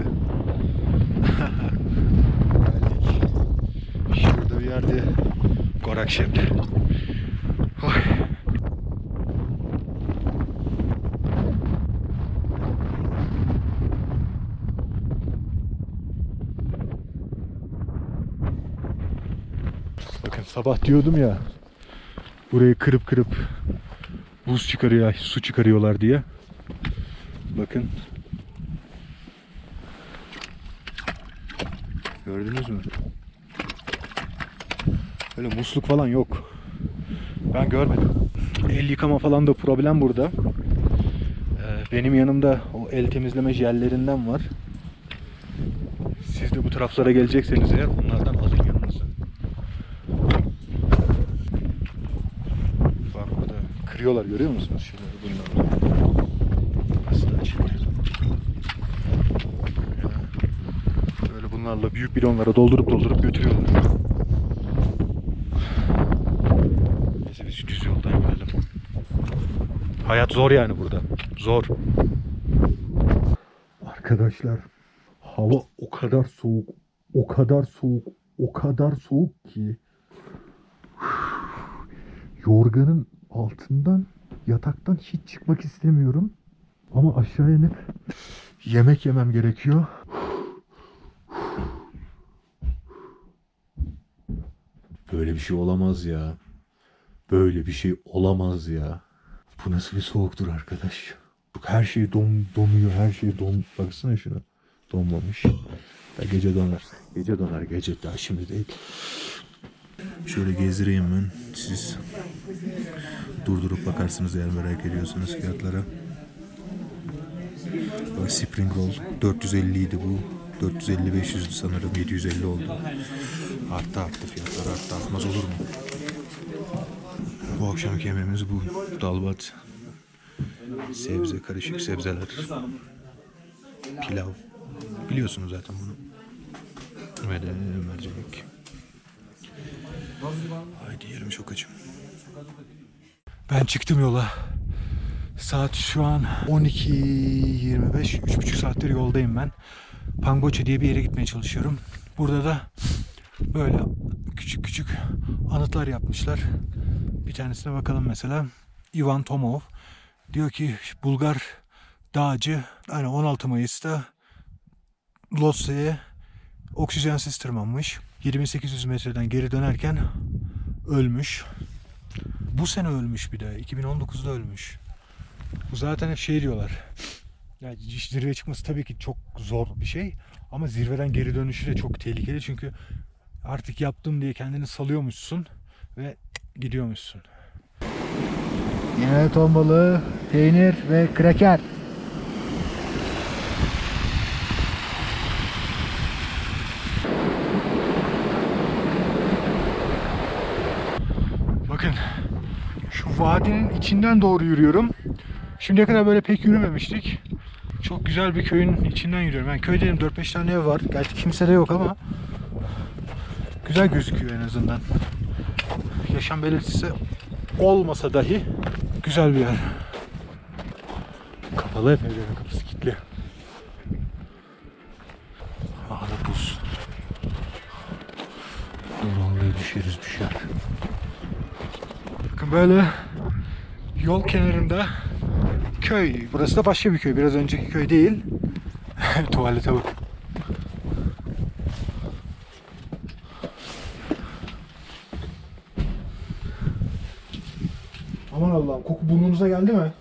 Geldik. Şurada bir yerde Gorak Shep. Bakın sabah diyordum ya, burayı kırıp kırıp buz çıkarıyor, su çıkarıyorlar diye. Bakın. Gördünüz mü? Öyle musluk falan yok. Ben görmedim. El yıkama falan da problem burada. Benim yanımda o el temizleme jellerinden var. Siz de bu taraflara gelecekseniz eğer onlardan alın yanınıza. Bak burada kırıyorlar, görüyor musunuz? Şunları bunları. Aslında böyle bunlarla büyük bidonlara doldurup doldurup götürüyorlar. Neyse biz düz yoldan gidelim. Hayat zor yani burada. Zor. Arkadaşlar hava o kadar soğuk, o kadar soğuk, o kadar soğuk ki yorganın altından, yataktan hiç çıkmak istemiyorum. Ama aşağı inip yemek yemem gerekiyor. Böyle bir şey olamaz ya. Böyle bir şey olamaz ya. Bu nasıl bir soğuktur arkadaş. Bak her şey don, donuyor. Her şey don. Baksana şuna. Donmamış. Da gece donar. Gece donar. Gece daha şimdi değil. Şöyle gezdireyim ben. Siz durdurup bakarsınız eğer merak ediyorsanız fiyatlara. Bak spring roll dört yüz elli idi bu. dört yüz elli beş yüz sanırım. yedi yüz elli oldu. Arttı arttı fiyatlar. Arttı artmaz olur mu? Bu akşamki yemeğimiz bu. Dalbat. Sebze, karışık sebzeler. Pilav. Biliyorsunuz zaten bunu. Ve de mercimek. Haydi yerim çok açım. Ben çıktım yola. Saat şu an on iki yirmi beş. üç buçuk saattir yoldayım ben. Pangboche diye bir yere gitmeye çalışıyorum. Burada da böyle küçük küçük anıtlar yapmışlar. Bir tanesine bakalım mesela. Ivan Tomov diyor ki Bulgar dağcı yani on altı Mayıs'ta Lhotse'ye oksijensiz tırmanmış. yirmi sekiz yüz metreden geri dönerken ölmüş. Bu sene ölmüş bir de. iki bin on dokuz'da ölmüş. Bu zaten hep şey diyorlar. Yani zirveye çıkması tabii ki çok zor bir şey. Ama zirveden geri dönüşü de çok tehlikeli. Çünkü artık yaptım diye kendini salıyormuşsun. Ve gidiyormuşsun. Yine ton balığı, peynir ve kraker. Bakın şu vadinin içinden doğru yürüyorum. Şimdiye kadar böyle pek yürümemiştik. Çok güzel bir köyün içinden yürüyorum. Yani köy dedim dört beş tane ev var. Gerçi kimse de yok ama güzel gözüküyor en azından. Yaşam belirtisi olmasa dahi güzel bir yer. Kapalı hep evlerin kapısı kilitli. Ağda buz. Dolanlığı düşeriz düşer. Bakın böyle yol kenarında köy. Burası da başka bir köy. Biraz önceki köy değil. Tuvalete bak. Aman Allah'ım, koku burnunuza geldi mi?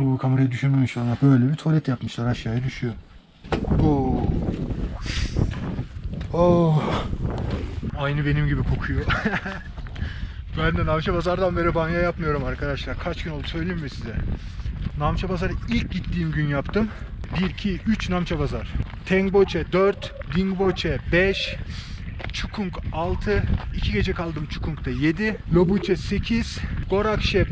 Bu kamerayı düşünmemiş olanlar. Böyle bir tuvalet yapmışlar, aşağıya düşüyor. Oo. Oo. Aynı benim gibi kokuyor. Ben de Namche Bazar'dan beri banyo yapmıyorum arkadaşlar. Kaç gün oldu söyleyeyim mi size? Namche Bazar'ı ilk gittiğim gün yaptım. bir, iki, üç Namche Bazar. Tengboche dört, Dingboche beş, Chukhung altı, iki gece kaldım Chukhung'da yedi, Lobuche sekiz, Gorak Shep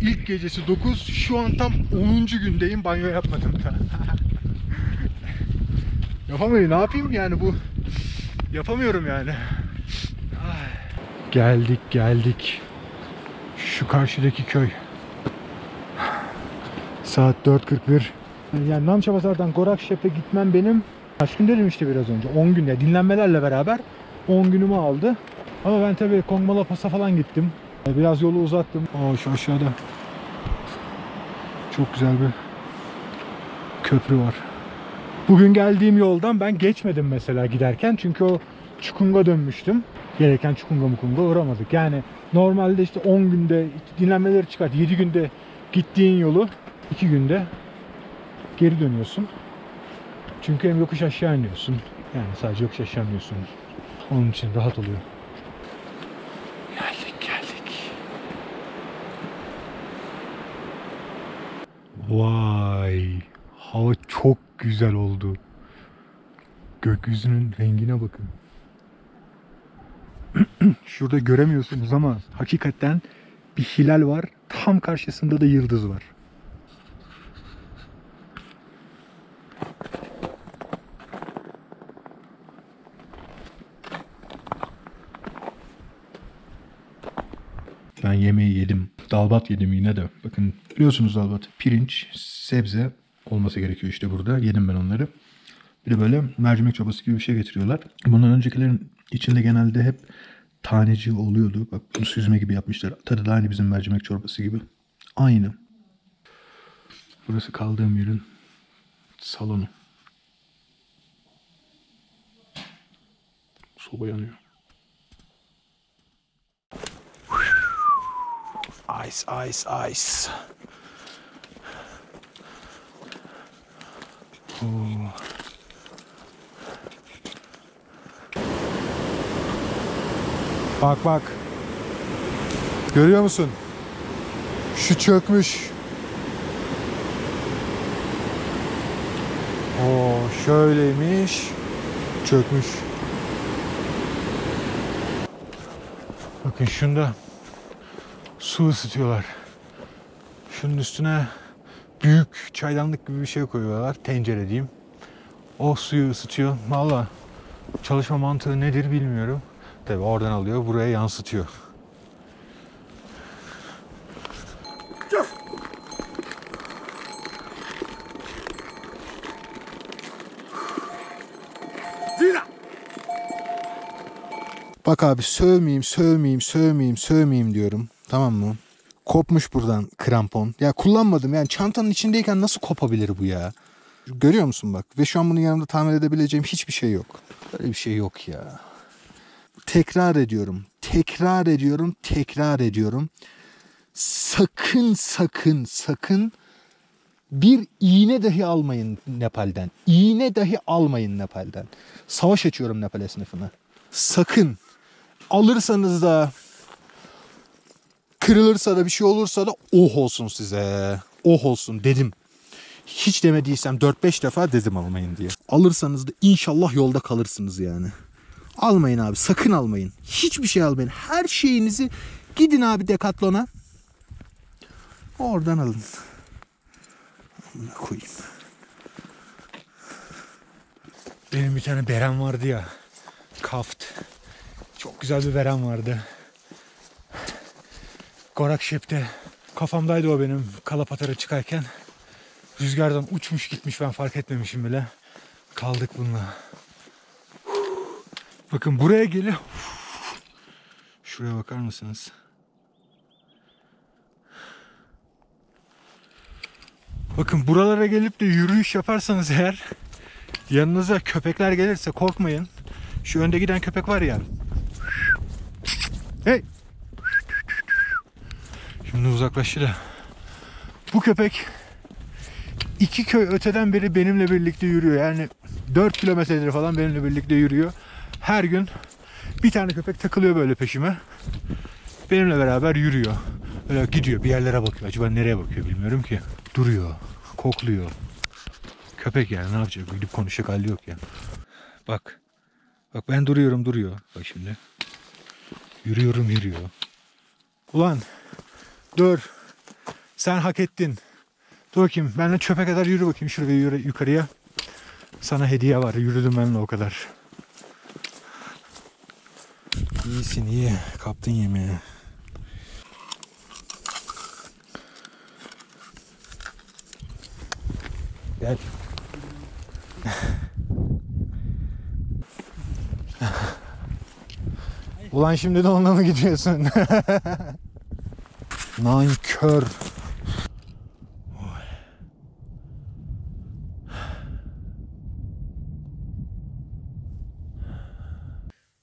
ilk gecesi dokuz, şu an tam onuncu gündeyim banyo yapmadım da. Yapamıyorum, ne yapayım yani bu? Yapamıyorum yani. Geldik geldik. Şu karşıdaki köy. Saat dört kırk bir. Yani Namche Bazar'dan Gorak Shep'e gitmem benim kaç gün dedim işte biraz önce. on gün ya, dinlenmelerle beraber on günümü aldı. Ama ben tabii Kongma La Pass'a falan gittim. Biraz yolu uzattım. Oo, şu aşağıda çok güzel bir köprü var. Bugün geldiğim yoldan ben geçmedim mesela giderken. Çünkü o Chukhung'a dönmüştüm. Gereken Chukhung'a Mukhung'a uğramadık. Yani normalde işte on günde dinlenmeleri çıkart. yedi günde gittiğin yolu iki günde geri dönüyorsun. Çünkü hem yokuş aşağı iniyorsun. Yani sadece yokuş aşağı iniyorsun. Onun için rahat oluyor. Geldik geldik. Vay. Hava çok güzel oldu. Gökyüzünün rengine bakın. Şurada göremiyorsunuz ama hakikaten bir hilal var. Tam karşısında da yıldız var. Ben yemeği yedim. Dalbat yedim yine de. Bakın biliyorsunuz dalbat. Pirinç, sebze olması gerekiyor işte burada. Yedim ben onları. Bir de böyle mercimek çorbası gibi bir şey getiriyorlar. Bundan öncekilerin içinde genelde hep taneci oluyordu. Bak bunu süzme gibi yapmışlar. Tadı da aynı bizim mercimek çorbası gibi. Aynı. Burası kaldığım yerin salonu. Soba yanıyor. Ice, ice, ice. Ooh. Bak bak. Görüyor musun? Şu çökmüş. Oo, şöyleymiş. Çökmüş. Bakın şunda su ısıtıyorlar. Şunun üstüne büyük çaydanlık gibi bir şey koyuyorlar. Tencere diyeyim. O suyu ısıtıyor. Vallahi çalışma mantığı nedir bilmiyorum. Tabii oradan alıyor, buraya yansıtıyor. Bak abi, sövmeyeyim, sövmeyeyim, sövmeyeyim, sövmeyeyim diyorum. Tamam mı? Kopmuş buradan krampon. Ya kullanmadım yani, çantanın içindeyken nasıl kopabilir bu ya? Görüyor musun bak? Ve şu an bunun yanımda tamir edebileceğim hiçbir şey yok. Böyle bir şey yok ya. Tekrar ediyorum, tekrar ediyorum, tekrar ediyorum. Sakın, sakın, sakın bir iğne dahi almayın Nepal'den. İğne dahi almayın Nepal'den. Savaş açıyorum Nepal esnafına. Sakın. Alırsanız da, kırılırsa da, bir şey olursa da oh olsun size. Oh olsun dedim. Hiç demediysem dört beş defa dedim almayın diye. Alırsanız da inşallah yolda kalırsınız yani. Almayın abi, sakın almayın. Hiçbir şey almayın. Her şeyinizi gidin abi Decathlon'a. Oradan alın. Amına koyayım. Benim bir tane berem vardı ya. Kaft. Çok güzel bir berem vardı. Gorak Shep'te kafamdaydı o benim, Kala Patthara çıkarken. Rüzgardan uçmuş gitmiş, ben fark etmemişim bile. Kaldık bununla. Bakın buraya geliyor. Şuraya bakar mısınız? Bakın buralara gelip de yürüyüş yaparsanız eğer, yanınıza köpekler gelirse korkmayın. Şu önde giden köpek var ya. Hey! Şimdi uzaklaştı da. Bu köpek iki köy öteden beri benimle birlikte yürüyor. Yani dört kilometredir falan benimle birlikte yürüyor. Her gün bir tane köpek takılıyor böyle peşime. Benimle beraber yürüyor. Öyle gidiyor, bir yerlere bakıyor. Acaba nereye bakıyor bilmiyorum ki. Duruyor, kokluyor. Köpek yani, ne yapacak? Gidip konuşacak hali yok yani. Bak. Bak ben duruyorum, duruyor. Bak şimdi. Yürüyorum, yürüyor. Ulan dur. Sen hak ettin. Dur bakayım. Benimle çöpe kadar yürü bakayım. Şuraya yürü, yukarıya. Sana hediye var. Yürüdüm benimle o kadar. İyisin, iyi. Kaptın yemeği. Gel. Ulan şimdi de onunla mı gidiyorsun? Nankör.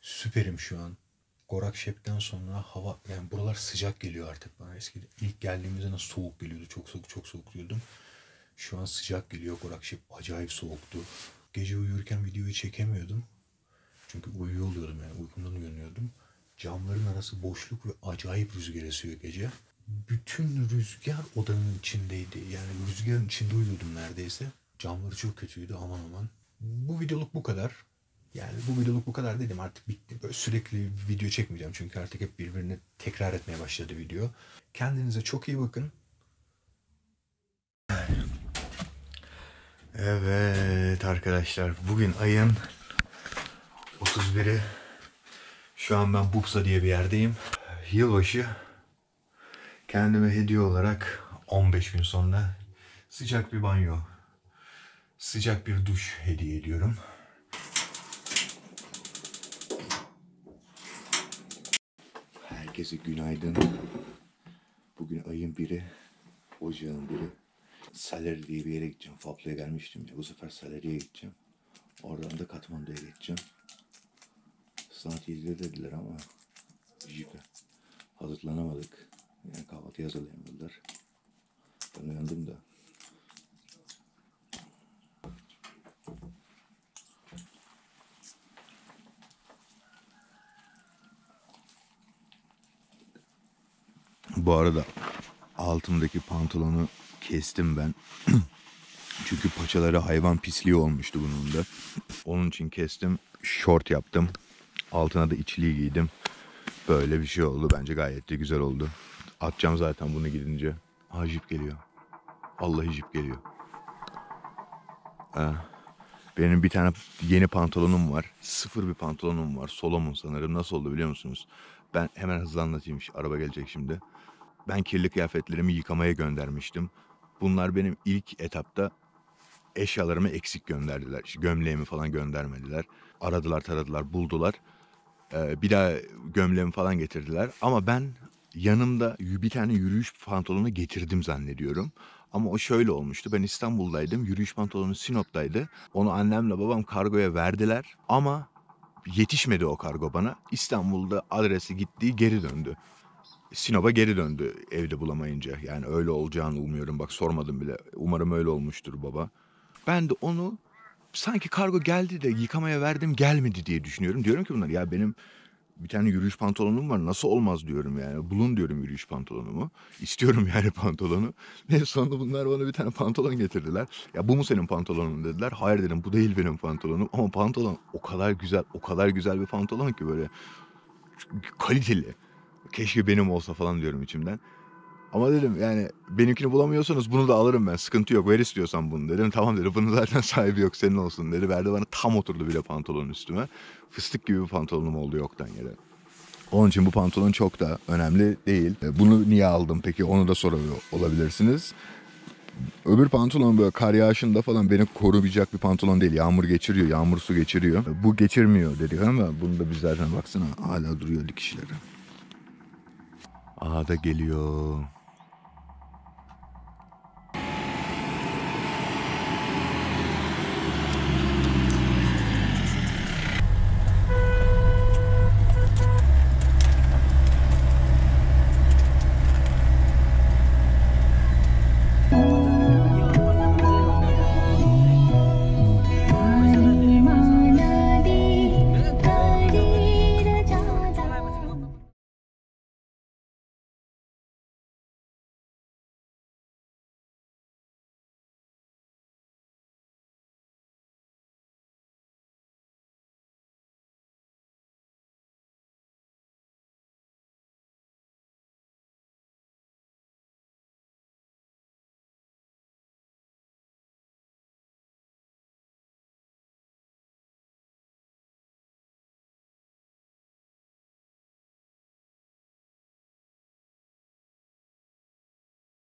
Süperim şu an. Gorak Shep'ten sonra hava, yani buralar sıcak geliyor artık bana. Eskiden ilk geldiğimizde nasıl soğuk geliyordu. Çok soğuk, çok soğuk diyordum. Şu an sıcak geliyor. Gorak Shep acayip soğuktu. Gece uyurken videoyu çekemiyordum. Çünkü uyuyor oluyordum yani, uykumdan uyanıyordum. Camların arası boşluk ve acayip rüzgar esiyor gece. Bütün rüzgar odanın içindeydi. Yani rüzgarın içinde uyuyordum neredeyse. Camları çok kötüydü, aman aman. Bu videoluk bu kadar. Yani bu videoluk bu kadar dedim, artık bitti. Böyle sürekli video çekmeyeceğim çünkü artık hep birbirini tekrar etmeye başladı video. Kendinize çok iyi bakın. Evet arkadaşlar, bugün ayın otuz biri. Şu an ben Buksa diye bir yerdeyim. Yılbaşı. Kendime hediye olarak on beş gün sonra sıcak bir banyo, sıcak bir duş hediye ediyorum. Herkese günaydın. Bugün ayın biri, ocağın biri. Saleri diye bir yere gideceğim. Phaplu'ya gelmiştim ya. Bu sefer Saleri'ye gideceğim. Oradan da Katmandu'ya geçeceğim. Saat yedide dediler ama jipe hazırlanamadık. Yani kahvaltı kahvaltı hazırlayamıyorlar. Ben uyandım da. Bu arada altımdaki pantolonu kestim ben. Çünkü paçaları hayvan pisliği olmuştu bunun da. Onun için kestim. Şort yaptım. Altına da içliği giydim. Böyle bir şey oldu. Bence gayet de güzel oldu. Atacağım zaten bunu gidince. Ha, jip geliyor. Vallahi jip geliyor. Ha. Benim bir tane yeni pantolonum var. Sıfır bir pantolonum var. Solomon sanırım. Nasıl oldu biliyor musunuz? Ben hemen hızlı anlatayım. Araba gelecek şimdi. Ben kirli kıyafetlerimi yıkamaya göndermiştim. Bunlar benim ilk etapta eşyalarımı eksik gönderdiler. İşte gömleğimi falan göndermediler. Aradılar, taradılar, buldular. Ee, bir daha gömleğimi falan getirdiler. Ama ben yanımda bir tane yürüyüş pantolonu getirdim zannediyorum. Ama o şöyle olmuştu. Ben İstanbul'daydım. Yürüyüş pantolonu Sinop'taydı. Onu annemle babam kargoya verdiler. Ama yetişmedi o kargo bana. İstanbul'da adresi gittiği geri döndü. Sinop'a geri döndü evde bulamayınca. Yani öyle olacağını umuyorum. Bak sormadım bile. Umarım öyle olmuştur baba. Ben de onu sanki kargo geldi de yıkamaya verdim gelmedi diye düşünüyorum. Diyorum ki bunlar ya benim bir tane yürüyüş pantolonum var. Nasıl olmaz diyorum yani. Bulun diyorum yürüyüş pantolonumu. İstiyorum yani pantolonu. Ve sonunda bunlar bana bir tane pantolon getirdiler. Ya bu mu senin pantolonun dediler. Hayır dedim bu değil benim pantolonum. Ama pantolon o kadar güzel, o kadar güzel bir pantolon ki böyle kaliteli. Keşke benim olsa falan diyorum içimden. Ama dedim yani benimkini bulamıyorsanız bunu da alırım ben. Sıkıntı yok. Ver istiyorsan bunu dedim. Tamam dedi. Bunun zaten sahibi yok. Senin olsun dedi. Verdi bana tam oturdu bile pantolonun üstüme. Fıstık gibi bir pantolonum oldu yoktan yere. Onun için bu pantolon çok da önemli değil. Bunu niye aldım peki? Onu da soruyor olabilirsiniz. Öbür pantolon böyle kar yağışında falan beni koruyacak bir pantolon değil. Yağmur geçiriyor. Yağmur su geçiriyor. Bu geçirmiyor dedi ama bunu da biz zaten baksana hala duruyor dikişleri. Aha da geliyor.